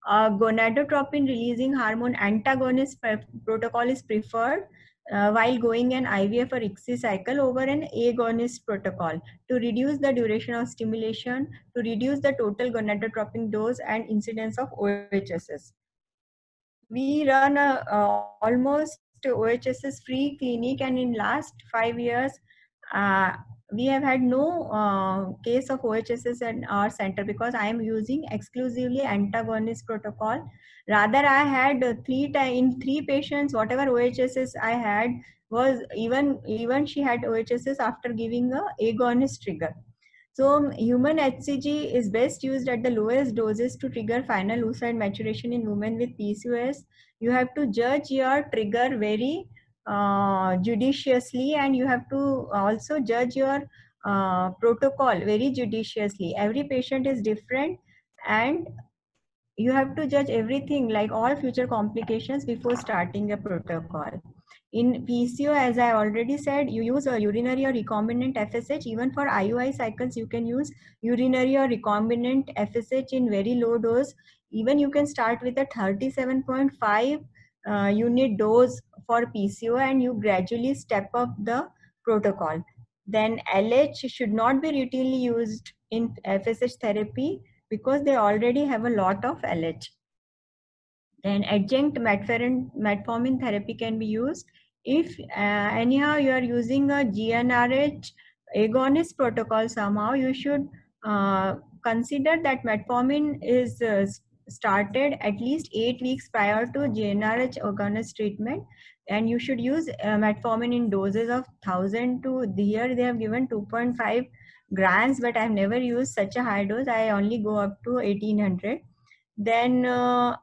uh, gonadotropin-releasing hormone antagonist protocol is preferred uh, while going an I V F or I C S I cycle over an agonist protocol to reduce the duration of stimulation, to reduce the total gonadotropin dose and incidence of O H S S. We run a, uh, almost O H S S-free clinic, and in last five years, Uh, we have had no uh, case of O H S S in our center because I am using exclusively antagonist protocol. Rather, I had three in three patients, whatever O H S S I had was even, even she had O H S S after giving a agonist trigger. So human H C G is best used at the lowest doses to trigger final oocyte maturation in women with P C O S. You have to judge your trigger very Uh, judiciously, and you have to also judge your uh, protocol very judiciously. Every patient is different, and you have to judge everything like all future complications before starting a protocol. In P C O, as I already said, you use a urinary or recombinant F S H. Even for I U I cycles, you can use urinary or recombinant F S H in very low dose. Even you can start with a thirty-seven point five uh, unit dose for P C O, and you gradually step up the protocol. Then L H should not be routinely used in F S H therapy because they already have a lot of L H. Then adjunct metformin, metformin therapy can be used. If uh, anyhow you are using a G n R H agonist protocol somehow, you should uh, consider that metformin is uh, started at least eight weeks prior to G n R H agonist treatment, and you should use uh, metformin in doses of thousand to here they have given two point five grams, but I have never used such a high dose. I only go up to eighteen hundred. Then uh,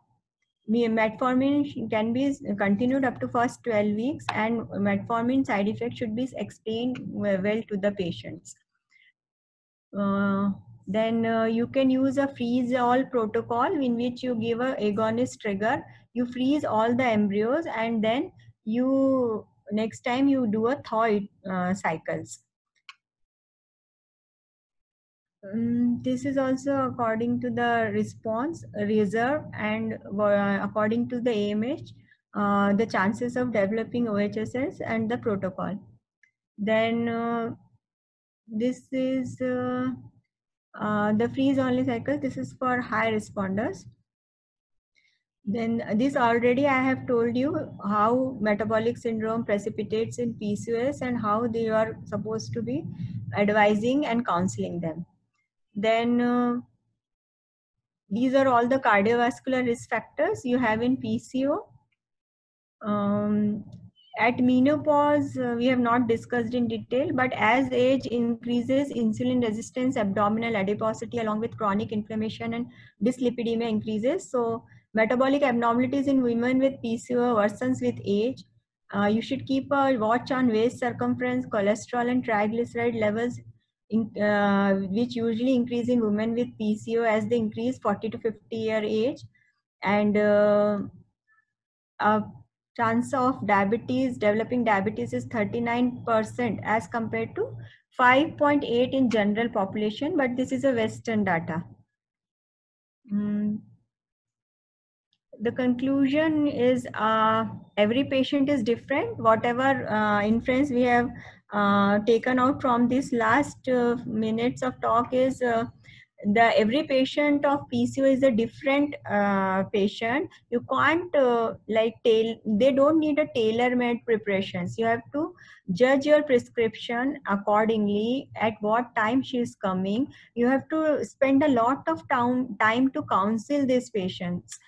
metformin can be continued up to first twelve weeks, and metformin side effects should be explained well to the patients. Uh, then uh, you can use a freeze all protocol in which you give a agonist trigger, you freeze all the embryos, and then you next time you do a thaw uh, cycles. Um, this is also according to the response reserve, and uh, according to the A M H, uh, the chances of developing O H S S and the protocol. Then uh, this is uh, uh, the freeze only cycle. This is for high responders. Then this already I have told you how metabolic syndrome precipitates in P C O S and how they are supposed to be advising and counseling them. Then uh, these are all the cardiovascular risk factors you have in P C O. Um, at menopause, uh, we have not discussed in detail, but as age increases, insulin resistance, abdominal adiposity along with chronic inflammation and dyslipidemia increases. So metabolic abnormalities in women with P C O worsens with age. Uh, you should keep a watch on waist circumference, cholesterol and triglyceride levels, In, uh, which usually increase in women with P C O as they increase forty to fifty year age, and uh, uh, chance of diabetes, developing diabetes is thirty-nine percent as compared to five point eight in general population, but this is a Western data. Mm. The conclusion is uh, every patient is different. Whatever uh, inference we have Uh, taken out from this last uh, minutes of talk is uh, the every patient of P C O is a different uh, patient. You can't uh, like tail they don't need a tailor-made preparations. You have to judge your prescription accordingly, at what time she is coming. You have to spend a lot of time time to counsel these patients.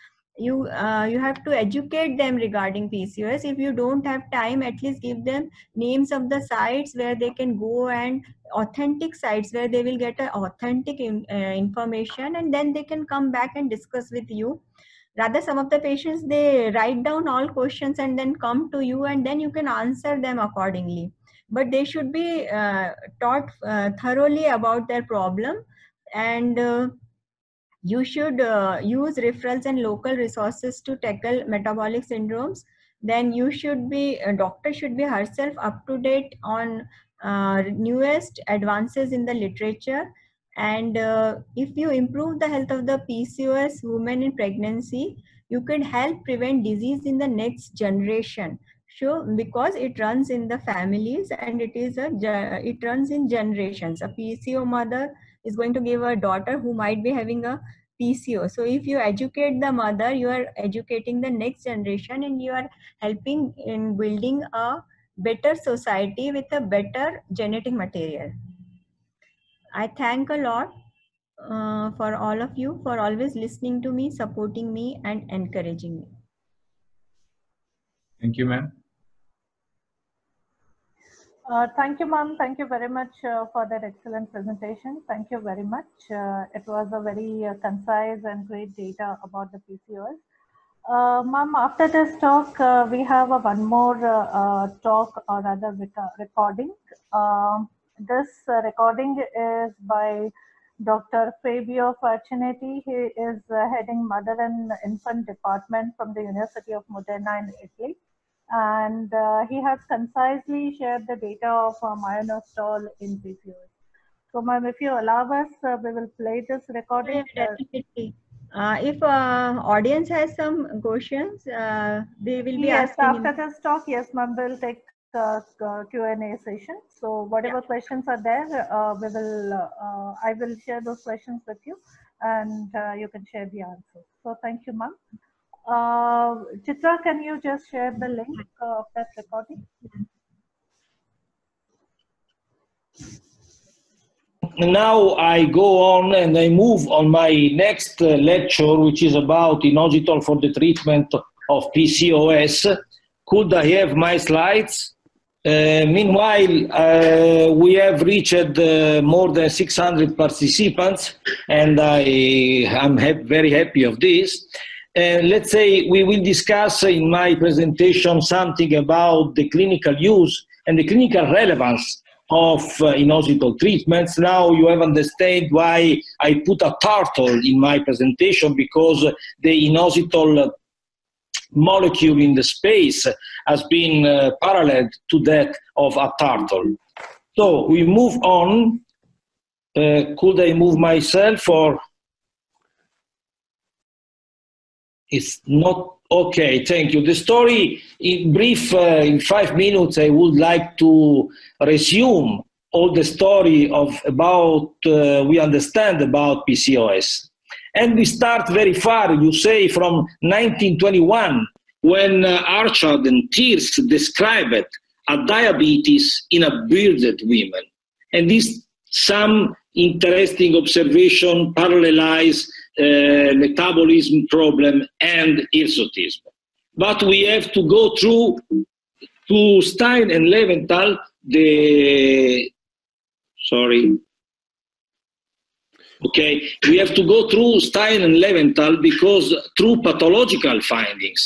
You uh, you have to educate them regarding P C O S. If you don't have time, at least give them names of the sites where they can go, and authentic sites where they will get a authentic in, uh, information, and then they can come back and discuss with you. Rather, some of the patients, they write down all questions and then come to you, and then you can answer them accordingly. But they should be uh, taught uh, thoroughly about their problem, and uh, you should uh, use referrals and local resources to tackle metabolic syndromes. Then you should be, a doctor should be herself up to date on uh, newest advances in the literature. And uh, if you improve the health of the P C O S women in pregnancy, you can help prevent disease in the next generation. Sure, because it runs in the families, and it is a, it runs in generations. A P C O mother is going to give a daughter who might be having a P C O. So if you educate the mother, you are educating the next generation, and you are helping in building a better society with a better genetic material. I thank a lot uh, for all of you for always listening to me, supporting me and encouraging me. Thank you, ma'am. Uh, thank you, ma'am. Thank you very much uh, for that excellent presentation. Thank you very much. Uh, it was a very uh, concise and great data about the P C O S. Uh, ma'am, after this talk, uh, we have uh, one more uh, uh, talk, or rather recording. Uh, this uh, recording is by Doctor Fabio Faccinetti. He is uh, heading Mother and Infant Department from the University of Modena in Italy. and uh, he has concisely shared the data of uh, myonostal in reviews. So, ma'am, if you allow us, uh, we will play this recording. Definitely. Uh, if uh, audience has some questions, uh, they will be yes, asking. Yes, after him. This talk, yes, ma'am, we'll take uh, Q and A session. So, whatever yeah. questions are there, uh, we will. Uh, I will share those questions with you, and uh, you can share the answers. So, thank you, ma'am. Uh, Chitra, can you just share the link uh, of that recording? Now I go on and I move on my next uh, lecture, which is about inositol for the treatment of P C O S. Could I have my slides? Uh, meanwhile, uh, we have reached uh, more than six hundred participants, and I am ha very happy of this. And let's say we will discuss in my presentation something about the clinical use and the clinical relevance of uh, inositol treatments. Now you have understood why I put a turtle in my presentation, because the inositol molecule in the space has been uh, paralleled to that of a turtle. So we move on. Uh, could I move myself, or? It's not okay. Thank you. The story, in brief, uh, in five minutes, I would like to resume all the story of about uh, we understand about P C O S, and we start very far. You say from nineteen twenty-one, when uh, Archard and Tierce described a diabetes in a bearded woman, and this some interesting observation parallelize Uh, metabolism problem and hirsutism. But we have to go through to Stein and Leventhal, the, sorry, okay, we have to go through Stein and Leventhal because through pathological findings,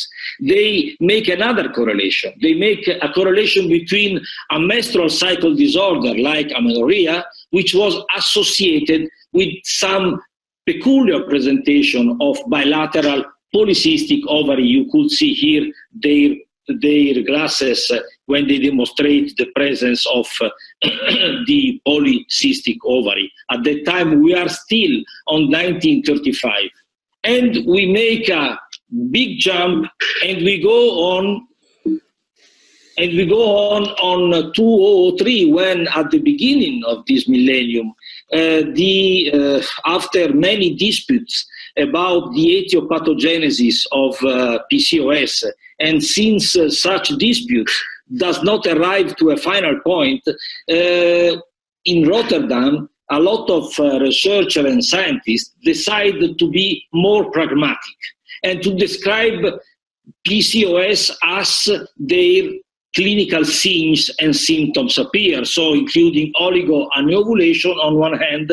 they make another correlation. They make a correlation between a menstrual cycle disorder like amenorrhea, which was associated with some peculiar presentation of bilateral polycystic ovary. You could see here their, their glasses when they demonstrate the presence of the polycystic ovary. At that time, we are still on nineteen thirty-five. And we make a big jump and we go on And we go on on two thousand three, when at the beginning of this millennium, uh, the uh, after many disputes about the etiopathogenesis of uh, P C O S, and since uh, such disputes does not arrive to a final point, uh, in Rotterdam, a lot of uh, researchers and scientists decided to be more pragmatic and to describe P C O S as their clinical signs and symptoms appear, so including oligoanovulation on one hand,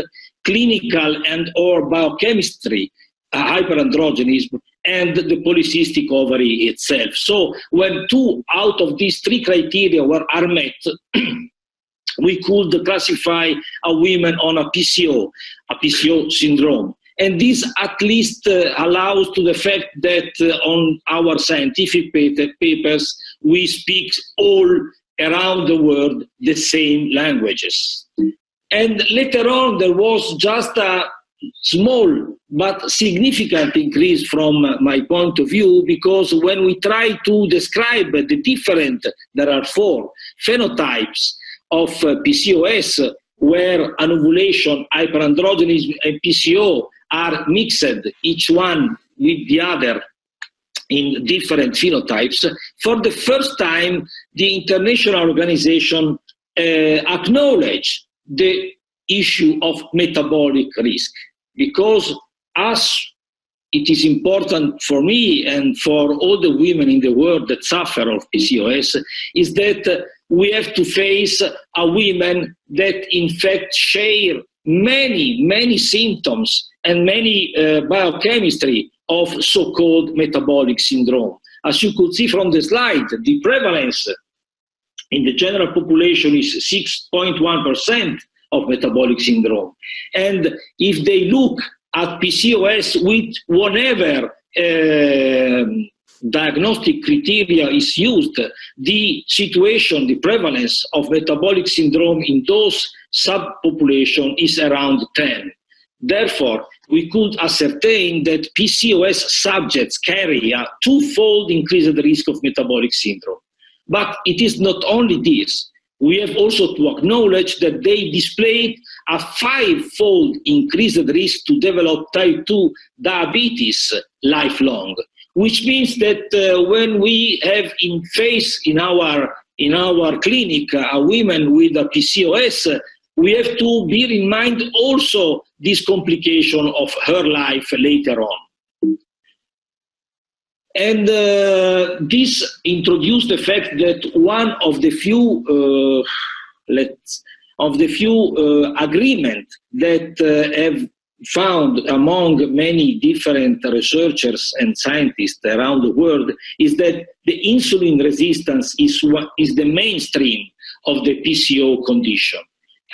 clinical and or biochemistry, uh, hyperandrogenism, and the polycystic ovary itself. So when two out of these three criteria were are met, we could classify a woman on a P C O, a P C O syndrome. And this at least uh, allows to the fact that uh, on our scientific papers, we speak all around the world the same languages. And later on, there was just a small but significant increase from my point of view, because when we try to describe the different, there are four phenotypes of uh, P C O S, where anovulation, hyperandrogenism, and P C O are mixed, each one with the other, in different phenotypes. For the first time, the international organization uh, acknowledged the issue of metabolic risk, because as it is important for me and for all the women in the world that suffer of P C O S, is that uh, we have to face a woman that in fact share many, many symptoms and many uh, biochemistry of so-called metabolic syndrome. As you could see from the slide, the prevalence in the general population is six point one percent of metabolic syndrome. And if they look at P C O S with whatever uh, diagnostic criteria is used, the situation, the prevalence of metabolic syndrome in those subpopulation is around ten. Therefore, we could ascertain that P C O S subjects carry a twofold increased risk of metabolic syndrome. But it is not only this. We have also to acknowledge that they displayed a five-fold increased risk to develop type two diabetes lifelong, which means that uh, when we have in face in our, in our clinic uh, a woman with a P C O S, uh, we have to bear in mind also this complication of her life later on. And uh, this introduced the fact that one of the few, uh, let's, of the few uh, agreements that uh, have found among many different researchers and scientists around the world is that the insulin resistance is, what is the mainstream of the P C O condition.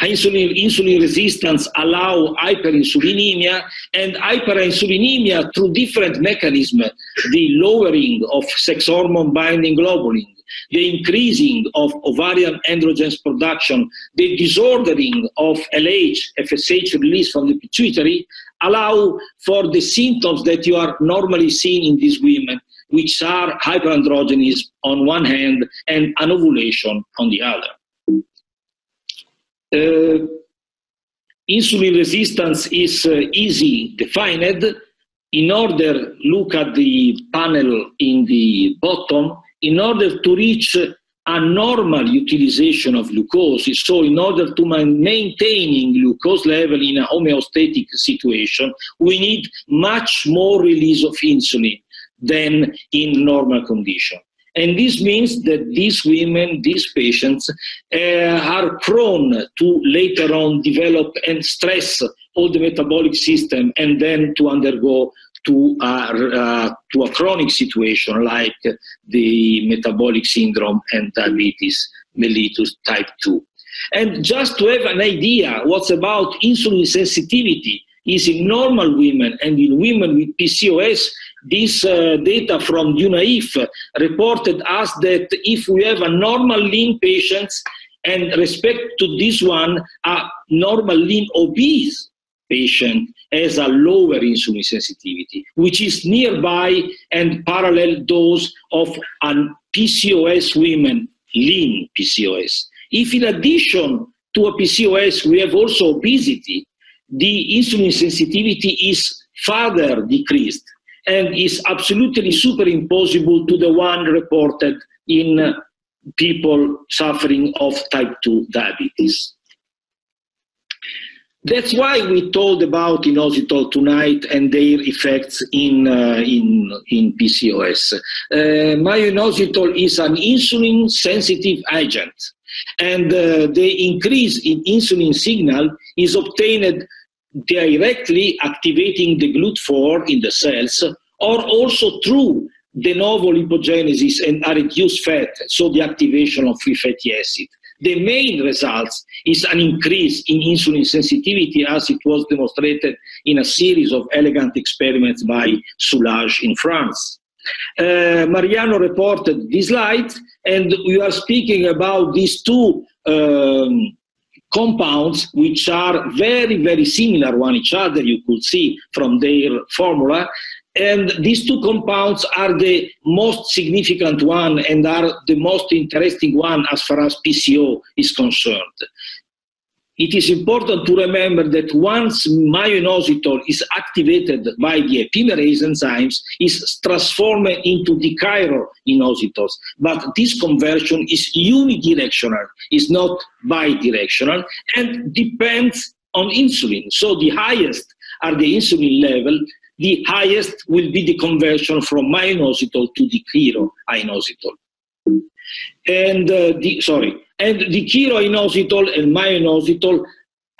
Insulin, insulin resistance allows hyperinsulinemia, and hyperinsulinemia through different mechanisms, the lowering of sex hormone binding globulin, the increasing of ovarian androgens production, the disordering of L H, F S H release from the pituitary, allow for the symptoms that you are normally seeing in these women, which are hyperandrogenism on one hand and anovulation on the other. Uh, insulin resistance is uh, easy defined. In order, look at the panel in the bottom, in order to reach a normal utilization of glucose, so in order to maintain glucose level in a homeostatic situation, we need much more release of insulin than in normal condition. And this means that these women, these patients, uh, are prone to later on develop and stress all the metabolic system and then to undergo to a, uh, to a chronic situation like the metabolic syndrome and diabetes mellitus type two. And just to have an idea what's about insulin sensitivity is in normal women and in women with P C O S, this uh, data from UNAIF reported us that if we have a normal lean patients and respect to this one, a normal lean obese patient has a lower insulin sensitivity, which is nearby and parallel those of a P C O S women, lean P C O S. If in addition to a P C O S we have also obesity, the insulin sensitivity is further decreased and is absolutely superimposable to the one reported in people suffering of type two diabetes. That's why we told about inositol tonight and their effects in, uh, in, in P C O S. Uh, myo-inositol is an insulin-sensitive agent, and uh, the increase in insulin signal is obtained directly activating the glut four in the cells, or also through de novo lipogenesis and a reduced fat, so the activation of free fatty acid. The main results is an increase in insulin sensitivity, as it was demonstrated in a series of elegant experiments by Soulage in France. Uh, Mariano reported this slide, and we are speaking about these two um, compounds which are very, very similar one each other, you could see from their formula. And these two compounds are the most significant one and are the most interesting one as far as P C O is concerned. It is important to remember that once myo-inositol is activated by the epimerase enzymes, it's transformed into dichloroinositols. But this conversion is unidirectional, it's not bidirectional, and depends on insulin. So the highest are the insulin level, the highest will be the conversion from myo-inositol to dichloroinositol. And uh, the, sorry, and dichloroinositol and myo-inositol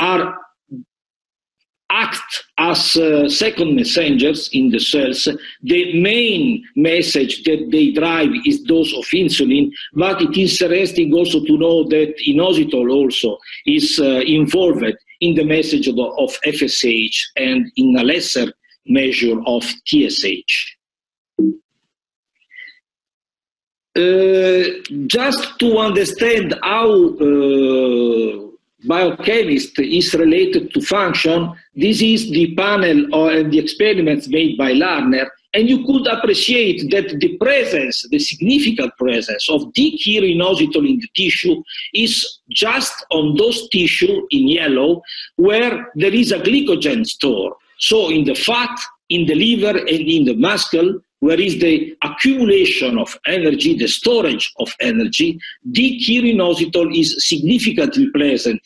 are act as uh, second messengers in the cells. The main message that they drive is those of insulin, but it is interesting also to know that inositol also is uh, involved in the message of, of F S H and in a lesser measure of T S H. Uh, just to understand how uh, biochemistry is related to function, this is the panel or, and the experiments made by Lerner, and you could appreciate that the presence, the significant presence of D-chierinositol in the tissue is just on those tissue in yellow where there is a glycogen store. So in the fat, in the liver, and in the muscle, where is the accumulation of energy, the storage of energy, D-chierinositol is significantly present,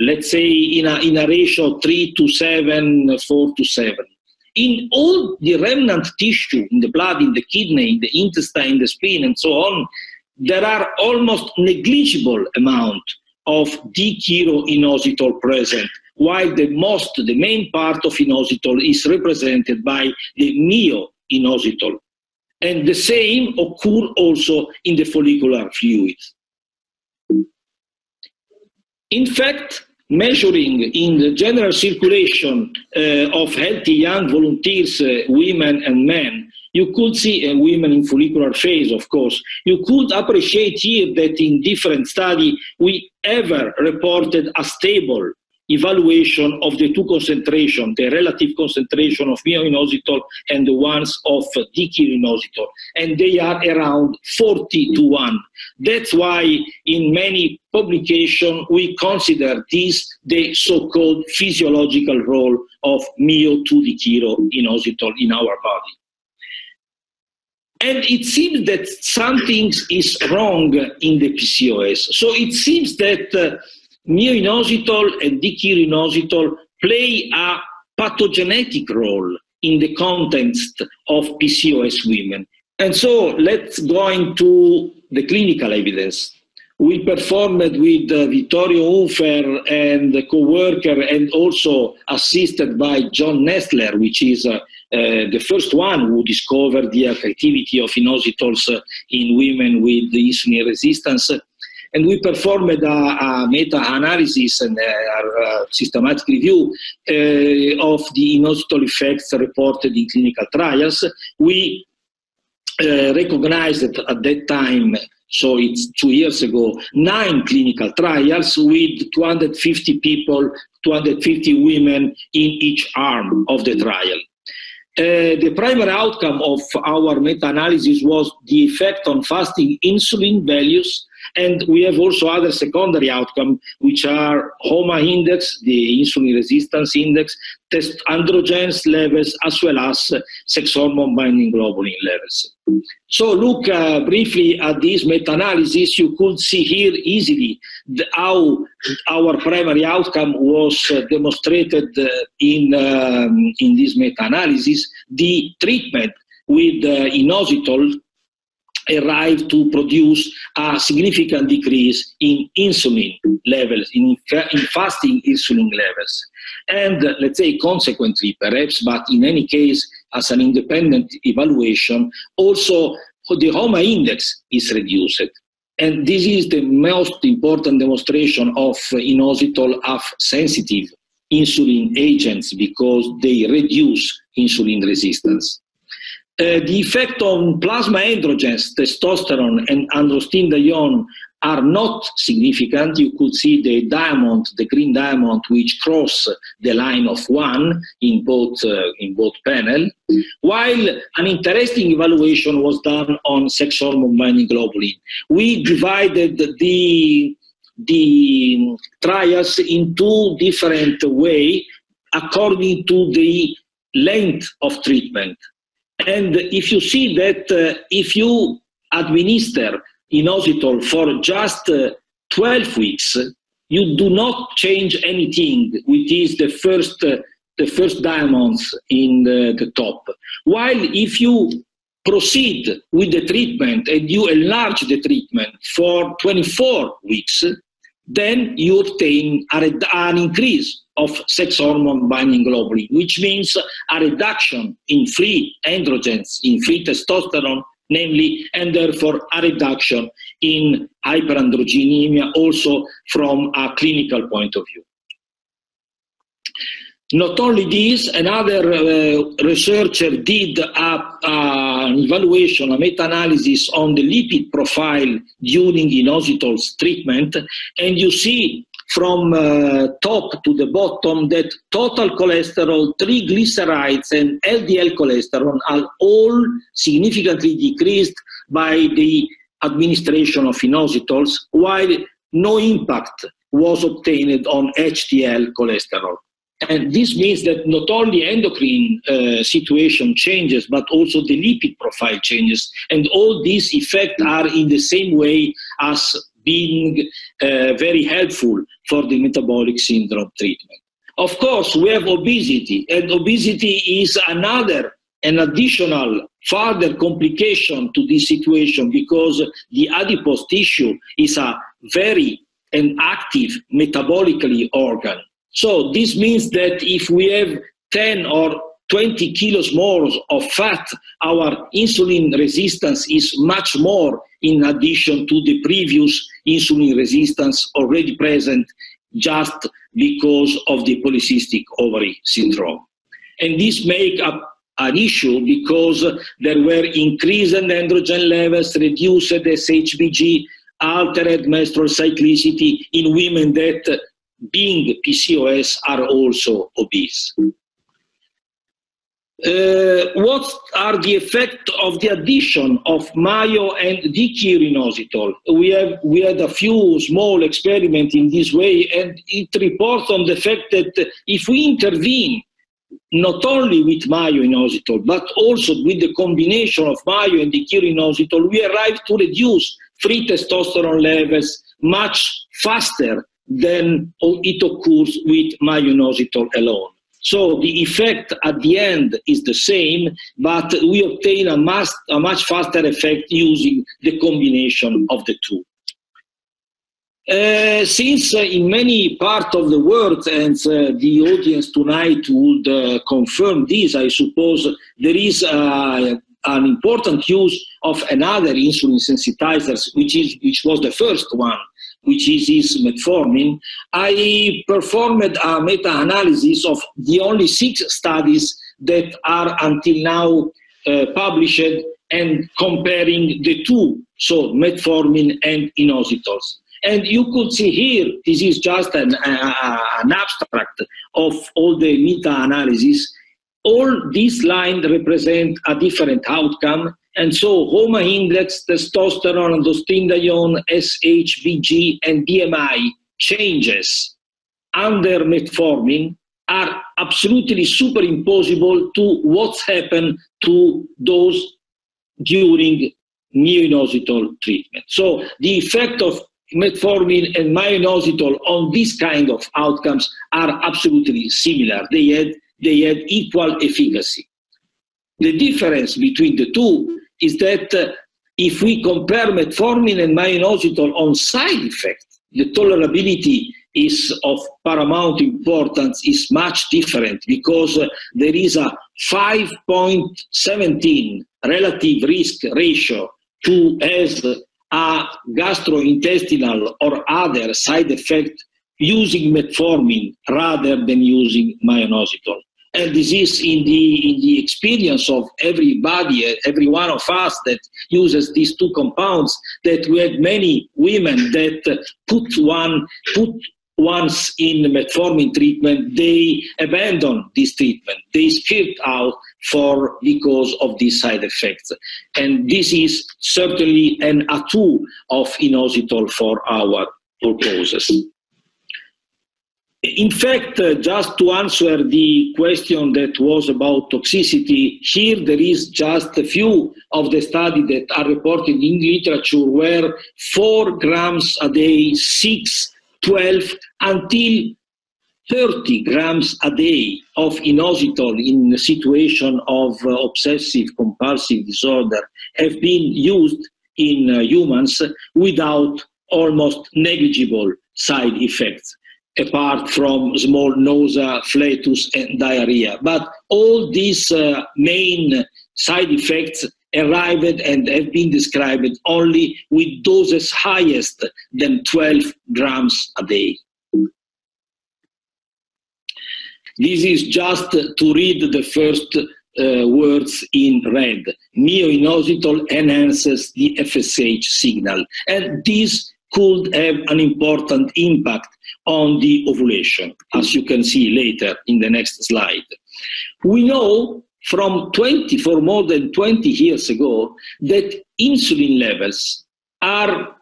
let's say in a, in a ratio three to seven, four to seven. In all the remnant tissue, in the blood, in the kidney, in the intestine, in the spleen, and so on, there are almost negligible amount of D-chierinositol present, while the most, the main part of inositol is represented by the neo inositol, and the same occur also in the follicular fluids. In fact, measuring in the general circulation uh, of healthy young volunteers, uh, women and men, you could see, and uh, women in follicular phase, of course, you could appreciate here that in different study we ever reported a stable evaluation of the two concentration, the relative concentration of myoinositol and the ones of D-chierinositol, and they are around forty to one. That's why in many publications we consider this the so-called physiological role of myo to D-chierinositol in our body. And it seems that something is wrong in the P C O S. So it seems that uh, myoinositol and D-chierinositol play a pathogenetic role in the context of P C O S women. And so let's go into the clinical evidence. We performed with uh, Vittorio Unfer and a co-worker, and also assisted by John Nestler, which is uh, uh, the first one who discovered the activity of inositols uh, in women with insulin resistance. And we performed a, a meta-analysis and a, a systematic review uh, of the inositol effects reported in clinical trials. We uh, recognized that at that time, so it's two years ago, nine clinical trials with two hundred fifty people, two hundred fifty women in each arm of the trial. Uh, the primary outcome of our meta-analysis was the effect on fasting insulin values, and we have also other secondary outcomes, which are HOMA index, the insulin resistance index, test androgens levels, as well as sex hormone binding globulin levels. So look uh, briefly at this meta-analysis. You could see here easily the, how our primary outcome was uh, demonstrated uh, in, um, in this meta-analysis. The treatment with uh, inositol arrived to produce a significant decrease in insulin levels, in, in fasting insulin levels. And uh, let's say consequently, perhaps, but in any case, as an independent evaluation, also the HOMA index is reduced. And this is the most important demonstration of uh, inositol F-sensitive insulin agents, because they reduce insulin resistance. Uh, the effect on plasma androgens, testosterone and androstenedione are not significant. You could see the diamond, the green diamond, which cross the line of one in both, uh, in both panel. While an interesting evaluation was done on sex hormone binding globulin. We divided the, the trials in two different ways according to the length of treatment. And if you see that uh, if you administer inositol for just uh, twelve weeks, you do not change anything, which is the first, uh, the first diamonds in the, the top. While if you proceed with the treatment and you enlarge the treatment for twenty-four weeks, then you obtain a, an increase of sex hormone binding globulin, which means a reduction in free androgens, in free testosterone, namely, and therefore a reduction in hyperandrogenemia also from a clinical point of view. Not only this, another uh, researcher did an evaluation, a meta-analysis on the lipid profile during inositol treatment, and you see from uh, top to the bottom that total cholesterol, triglycerides, and L D L cholesterol are all significantly decreased by the administration of inositols, while no impact was obtained on H D L cholesterol. And this means that not only endocrine uh, situation changes, but also the lipid profile changes. And all these effects are in the same way as being uh, very helpful for the metabolic syndrome treatment. Of course, we have obesity, and obesity is another, an additional further complication to this situation, because the adipose tissue is a very an active metabolically organ. So this means that if we have ten or twenty kilos more of fat, our insulin resistance is much more in addition to the previous insulin resistance already present just because of the polycystic ovary syndrome. And this makes up an issue because there were increased androgen levels, reduced S H B G, altered menstrual cyclicity in women that being P C O S are also obese. Uh, what are the effects of the addition of Mayo and dicurinozitol? We have we had a few small experiments in this way, and it reports on the fact that if we intervene not only with Mayo-inositol, but also with the combination of Mayo and dicurinozitol, we arrive to reduce free testosterone levels much faster than it occurs with Mayo-inositol alone. So the effect at the end is the same, but we obtain a much, a much faster effect using the combination of the two. Uh, since uh, in many parts of the world, and uh, the audience tonight would uh, confirm this, I suppose there is uh, an important use of another insulin sensitizers, which is which was the first one, which is, is metformin. I performed a meta-analysis of the only six studies that are until now uh, published, and comparing the two, so metformin and inositols. And you could see here, this is just an, uh, an abstract of all the meta-analysis. All these lines represent a different outcome. And so HOMA index, testosterone, androstenedione, S H B G, and B M I changes under metformin are absolutely superimposable to what's happened to those during myo-inositol treatment. So the effect of metformin and myo-inositol on these kind of outcomes are absolutely similar. They had, they had equal efficacy. The difference between the two is that uh, if we compare metformin and myo-inositol on side effect, the tolerability is of paramount importance, is much different, because uh, there is a five point one seven relative risk ratio to as a gastrointestinal or other side effect using metformin rather than using myo-inositol. And this is in the, in the experience of everybody, every one of us that uses these two compounds, that we had many women that put one, put once in metformin treatment, they abandon this treatment. They skipped out for because of these side effects. And this is certainly an issue of inositol for our purposes. In fact, uh, just to answer the question that was about toxicity, here there is just a few of the studies that are reported in literature where four grams a day, six, twelve, until thirty grams a day of inositol in the situation of uh, obsessive compulsive disorder have been used in uh, humans without almost negligible side effects, apart from small nausea, flatus, and diarrhea. But all these uh, main side effects arrived and have been described only with doses highest than twelve grams a day. This is just to read the first uh, words in red. Myo-inositol enhances the F S H signal. And this could have an important impact on the ovulation, as you can see later in the next slide. We know from twenty, for more than twenty years ago, that insulin levels are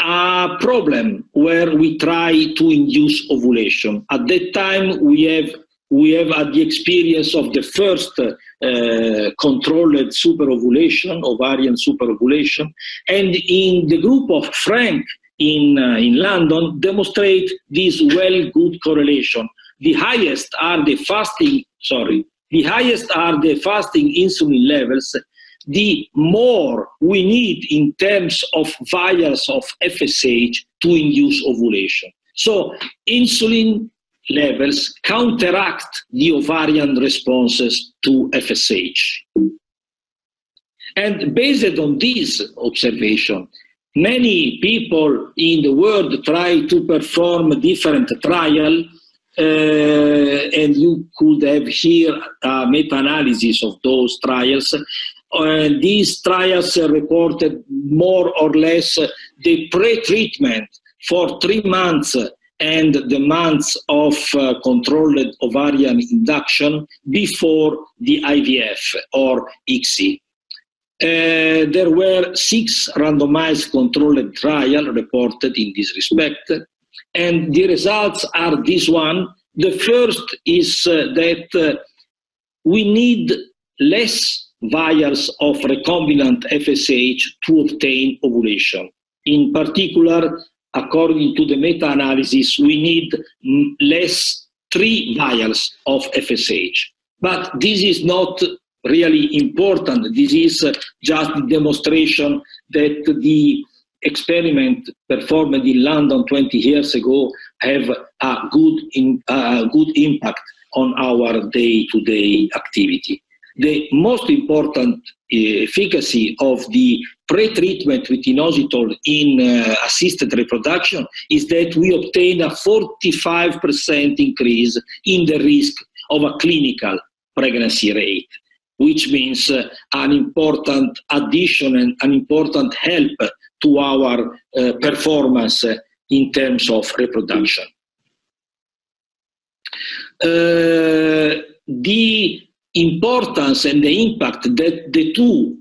a problem where we try to induce ovulation. At that time, we have we have had the experience of the first uh, controlled superovulation, ovarian superovulation, and in the group of Frank in uh, in London demonstrate this well good correlation. The highest are the fasting sorry. The highest are the fasting insulin levels, the more we need in terms of vials of F S H to induce ovulation. So insulin levels counteract the ovarian responses to F S H. And based on this observation, many people in the world try to perform different trials. Uh, and you could have here a meta-analysis of those trials. Uh, these trials reported more or less the pre-treatment for three months and the months of uh, controlled ovarian induction before the I V F or I C S I. Uh, there were six randomized controlled trials reported in this respect. And the results are this one. The first is uh, that uh, we need less vials of recombinant F S H to obtain ovulation. In particular, according to the meta-analysis, we need less three vials of F S H. But this is not really important. This is uh, just a demonstration that the experiment performed in London twenty years ago have a good, in, uh, good impact on our day-to-day activity. The most important uh, efficacy of the pre-treatment with inositol in uh, assisted reproduction is that we obtain a forty-five percent increase in the risk of a clinical pregnancy rate, which means uh, an important addition and an important help to our uh, performance uh, in terms of reproduction. Uh, the importance and the impact that the two,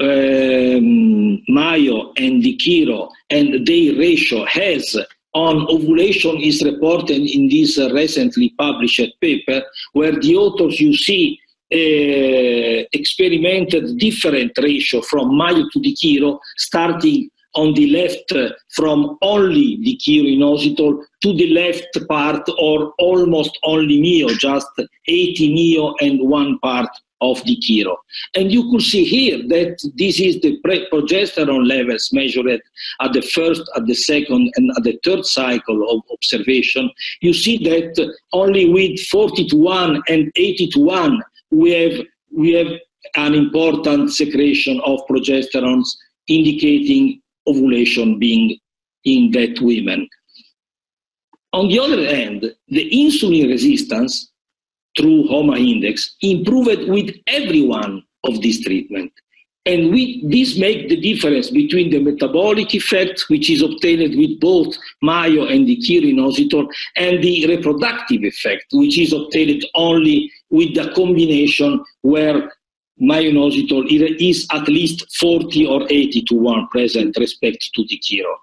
um, Mayo and DiChiro, and their ratio has on ovulation is reported in this uh, recently published paper, where the authors you see Uh, experimented different ratio from Mayo to DiChiro, starting on the left uh, from only DiChiro inositol to the left part or almost only Myo, just eighty Myo and one part of DiChiro. And you could see here that this is the progesterone levels measured at the first, at the second, and at the third cycle of observation. You see that only with forty to one and eighty to one we have, we have an important secretion of progesterones indicating ovulation being in that women. On the other hand, the insulin resistance through HOMA index improved with every one of these treatments. And we, this makes the difference between the metabolic effect, which is obtained with both Mayo and DiChiro inositol, and the reproductive effect, which is obtained only with the combination where Mayo inositol is at least forty or eighty to one present respect to DiChiro.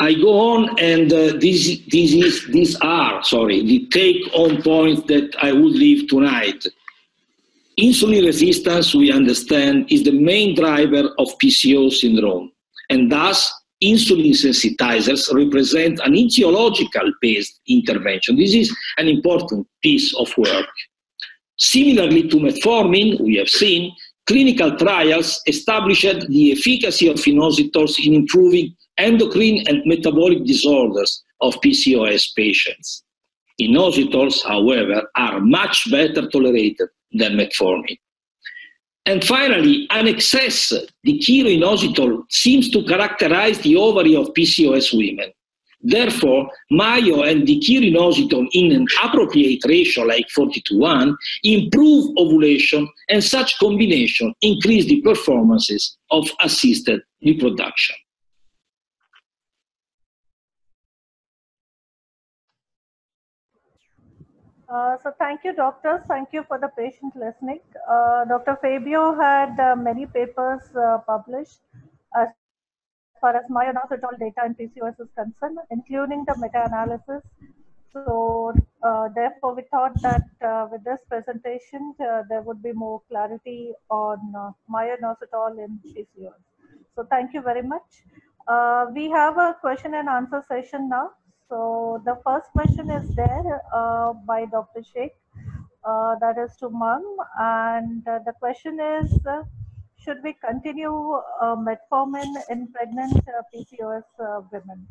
I go on, and uh, this, this is, these are sorry the take-home points that I would leave tonight. Insulin resistance, we understand, is the main driver of P C O syndrome, and thus insulin sensitizers represent an etiological-based intervention. This is an important piece of work. Similarly to metformin, we have seen, clinical trials established the efficacy of inositols in improving endocrine and metabolic disorders of P C O S patients. Inositols, however, are much better tolerated than metformin. And finally, an excess DiChiro inositol seems to characterize the ovary of P C O S women. Therefore, Mayo and dikirinositol in an appropriate ratio like forty to one improve ovulation, and such combination increase the performances of assisted reproduction. Uh, so thank you, doctors. Thank you for the patient listening. Uh, Doctor Fabio had uh, many papers uh, published as far as Mayo-inositol data in P C O S is concerned, including the meta-analysis. So uh, therefore, we thought that uh, with this presentation, uh, there would be more clarity on uh, Mayo-inositol in P C O S. So thank you very much. Uh, we have a question and answer session now. So the first question is there uh, by Doctor Sheikh, uh, that is to ma'am, and uh, the question is, uh, should we continue uh, metformin in pregnant uh, P C O S uh, women?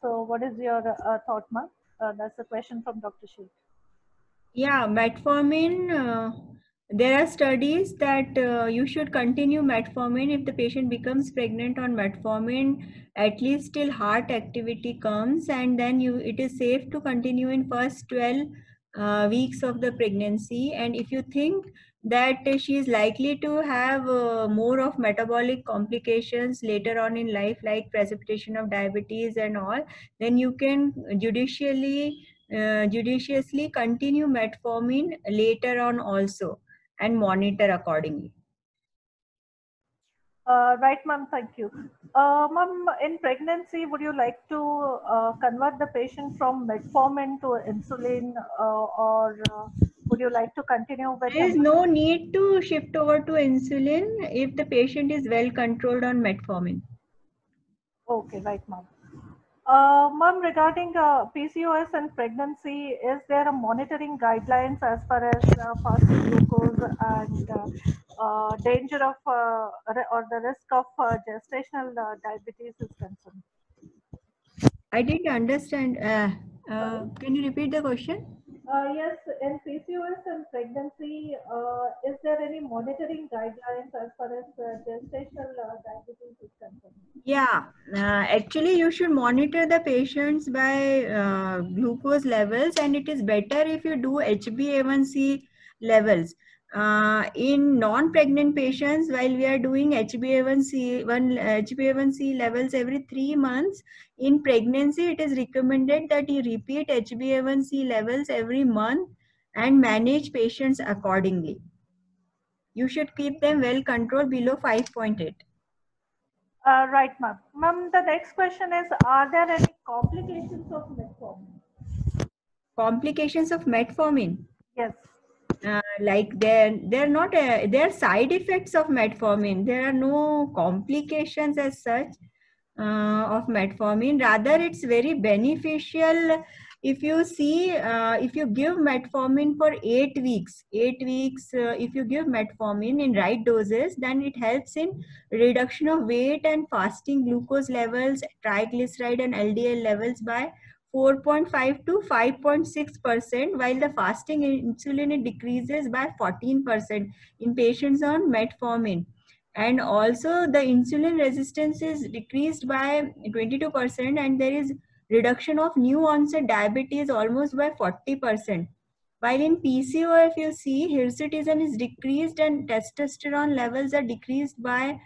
So what is your uh, thought, ma'am? Uh, that's the question from Doctor Sheikh. Yeah, metformin, uh, there are studies that uh, you should continue metformin if the patient becomes pregnant on metformin, at least till heart activity comes, and then you it is safe to continue in first twelve uh, weeks of the pregnancy. And if you think that she is likely to have uh, more of metabolic complications later on in life, like precipitation of diabetes and all, then you can judiciously, uh, judiciously continue metformin later on also and monitor accordingly. Uh, right, ma'am, thank you. Uh, ma'am, in pregnancy, would you like to uh, convert the patient from metformin to insulin, uh, or uh, would you like to continue with There is them? No need to shift over to insulin if the patient is well controlled on metformin. Okay, right, ma'am. Uh, ma'am, regarding uh, P C O S and pregnancy, is there a monitoring guidelines as far as uh, fasting glucose and uh, uh, danger of uh, or the risk of uh, gestational uh, diabetes is concerned? I didn't understand. Uh, uh, can you repeat the question? Uh, yes, in P C O S and pregnancy, uh, is there any monitoring guidelines as far as uh, gestational uh, diabetes is concerned? Yeah, uh, actually you should monitor the patients by uh, glucose levels, and it is better if you do H b A one C levels. Uh, in non-pregnant patients, while we are doing H b A one C levels every three months, in pregnancy, it is recommended that you repeat H b A one C levels every month and manage patients accordingly. You should keep them well controlled below five point eight. Uh, right, ma'am. Ma'am, the next question is, are there any complications of metformin? Complications of metformin? Yes. Uh, like they're, they're not, a, they're side effects of metformin. There are no complications as such uh, of metformin. Rather, it's very beneficial if you see, uh, if you give metformin for eight weeks, eight weeks, uh, if you give metformin in right doses, then it helps in reduction of weight and fasting glucose levels, triglyceride and L D L levels by four point five to five point six percent, while the fasting insulin it decreases by fourteen percent in patients on metformin. And also the insulin resistance is decreased by twenty-two percent, and there is reduction of new onset diabetes almost by forty percent. While in P C O S, if you see, hirsutism is decreased and testosterone levels are decreased by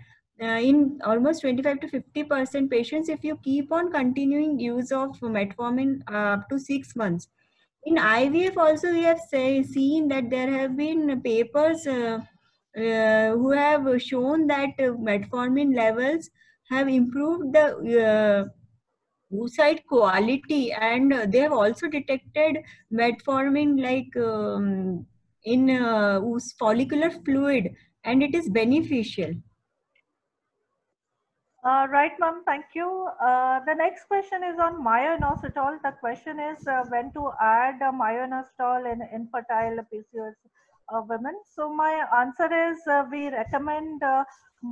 Uh, in almost twenty-five to fifty percent patients if you keep on continuing use of metformin uh, up to six months. In I V F also, we have say, seen that there have been papers uh, uh, who have shown that uh, metformin levels have improved the uh, oocyte quality, and uh, they have also detected metformin like um, in uh, follicular fluid, and it is beneficial. Uh, right, ma'am. Thank you. Uh, the next question is on Mayo-inositol. The question is uh, when to add uh, Mayo-inositol in infertile P C O S uh, women. So my answer is uh, we recommend uh,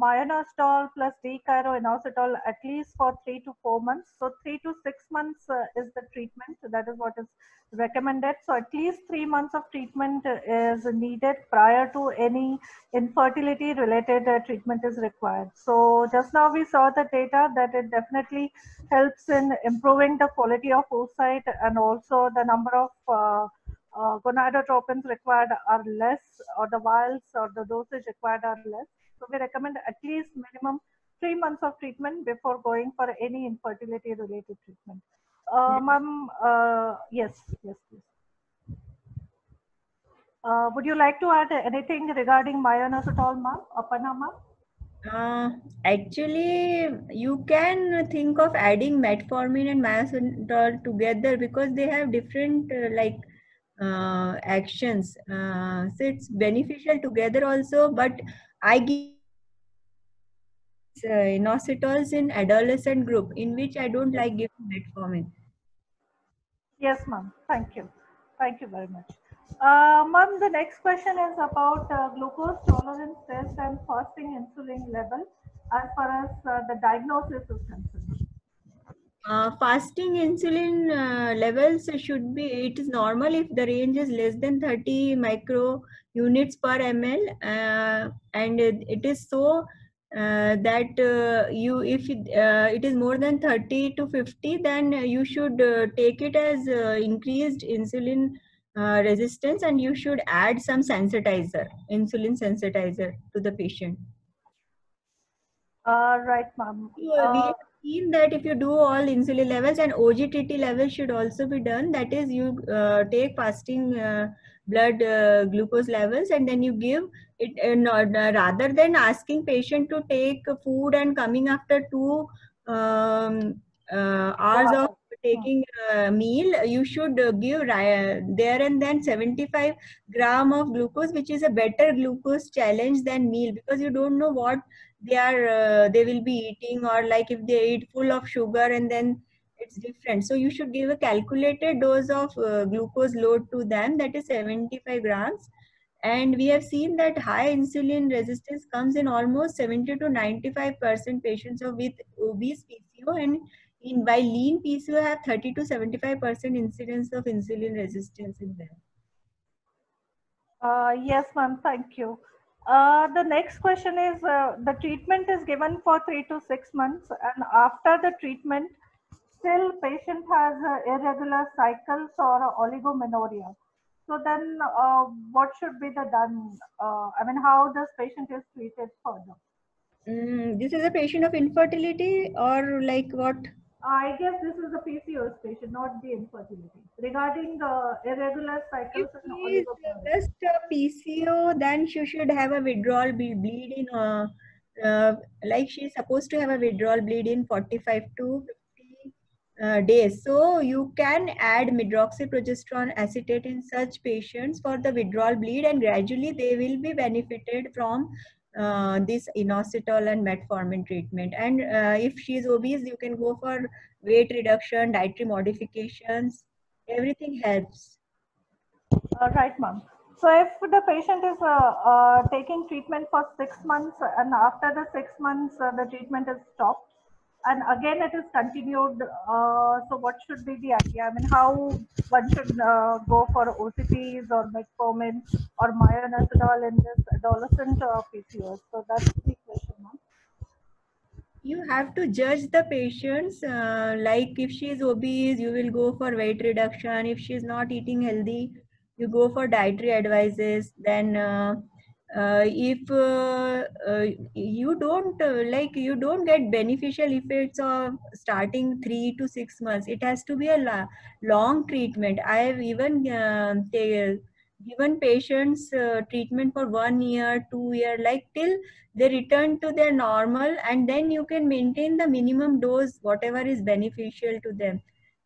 myonostal plus D-chiroinositol at least for three to four months. So three to six months uh, is the treatment. So that is what is recommended. So at least three months of treatment is needed prior to any infertility related uh, treatment is required. So just now we saw the data that it definitely helps in improving the quality of oocyte, and also the number of uh, uh, gonadotropins required are less, or the vials or the dosage required are less. So we recommend at least minimum three months of treatment before going for any infertility related treatment. Uh, yes. Ma'am, uh, yes, yes, please. Uh, would you like to add anything regarding myonositol, ma'am? Aparna, ma'am? Uh, actually, you can think of adding metformin and myonositol together because they have different uh, like uh, actions. Uh, so it's beneficial together also, but I give uh, inositols in adolescent group, in which I don't like giving metformin. Yes, ma'am. Thank you. Thank you very much. Uh, ma'am, the next question is about uh, glucose tolerance test and fasting insulin level as far as uh, the diagnosis is concerned. Uh, fasting insulin uh, levels should be, it is normal if the range is less than thirty micro units per ml, uh, and it, it is so uh, that uh, you if it, uh, it is more than thirty to fifty, then you should uh, take it as uh, increased insulin uh, resistance, and you should add some sensitizer, insulin sensitizer to the patient. Uh, right, ma'am. Uh, we have seen that if you do all insulin levels, and O G T T levels should also be done. That is, you uh, take fasting uh, blood uh, glucose levels, and then you give it, uh, not, uh, rather than asking patient to take food and coming after two um, uh, hours wow. of taking a meal, you should give there and then seventy-five grams of glucose, which is a better glucose challenge than meal, because you don't know what they are uh, they will be eating, or like if they eat full of sugar, and then it's different. So you should give a calculated dose of uh, glucose load to them, that is seventy-five grams. And we have seen that high insulin resistance comes in almost seventy to ninety-five percent patients with obese P C O, and in by lean P C O have thirty to seventy-five percent incidence of insulin resistance in them. Uh, yes, ma'am. Thank you. Uh, the next question is uh, the treatment is given for three to six months, and after the treatment, still patient has uh, irregular cycles or uh, oligomenorrhea. So then, uh, what should be the done? Uh, I mean, how this patient is treated further? Mm, this is a patient of infertility, or like what? I guess this is a P C O S patient, not the infertility. Regarding the irregular cycles, if she is just a P C O, then she should have a withdrawal bleed in, uh, uh, like she is supposed to have a withdrawal bleed in forty-five to fifty uh, days. So you can add medroxyprogesterone acetate in such patients for the withdrawal bleed, and gradually they will be benefited from Uh, this inositol and metformin treatment. And uh, if she is obese, you can go for weight reduction, dietary modifications. Everything helps. Uh, right, ma'am. So if the patient is uh, uh, taking treatment for six months, and after the six months uh, the treatment is stopped, and again it is continued, uh, so what should be the idea? I mean, how one should uh, go for O C Ps or metformin or myonositol in this adolescent uh, P C O S? So that's the question, ma'am. You have to judge the patients. Uh, like if she is obese, you will go for weight reduction. If she is not eating healthy, you go for dietary advices. Then uh, Uh, if uh, uh, you don't uh, like you don't get beneficial effects of starting three to six months, it has to be a la long treatment. I have even uh, given patients uh, treatment for one year, two year, like till they return to their normal, and then you can maintain the minimum dose, whatever is beneficial to them.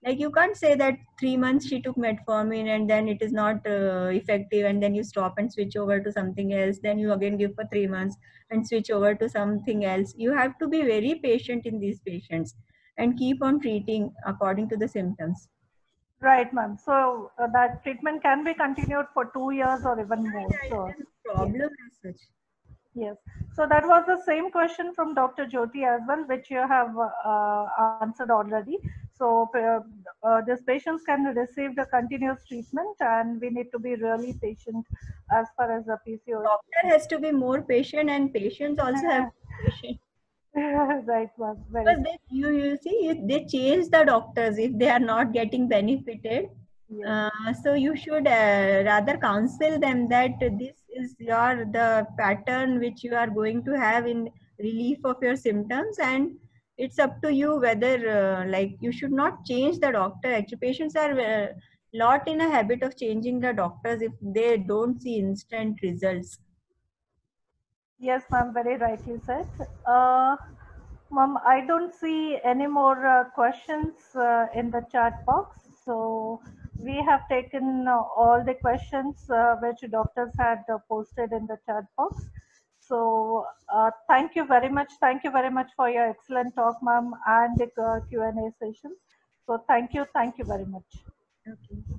Like you can't say that three months she took metformin and then it is not uh, effective, and then you stop and switch over to something else. Then you again give for three months and switch over to something else. You have to be very patient in these patients and keep on treating according to the symptoms. Right, ma'am. So uh, that treatment can be continued for two years or even more. So problem as such. Yes. So that was the same question from Doctor Jyoti as well, which you have uh, answered already. So uh, uh, these patients can receive the continuous treatment, and we need to be really patient as far as the P C O S. Doctor has to be more patient, and patients also have to be patient. Right, was very. Because they, you you see, if they change the doctors if they are not getting benefited. Yes. Uh, so you should uh, rather counsel them that this is your the pattern which you are going to have in relief of your symptoms, and it's up to you whether uh, like you should not change the doctor. Actually, patients are uh, lot in a habit of changing the doctors if they don't see instant results. Yes, ma'am, very rightly said. Uh, ma'am, I don't see any more uh, questions uh, in the chat box, so we have taken uh, all the questions uh, which doctors had uh, posted in the chat box. So uh, thank you very much. Thank you very much for your excellent talk, ma'am, and the uh, Q and A session. So thank you. Thank you very much. Okay.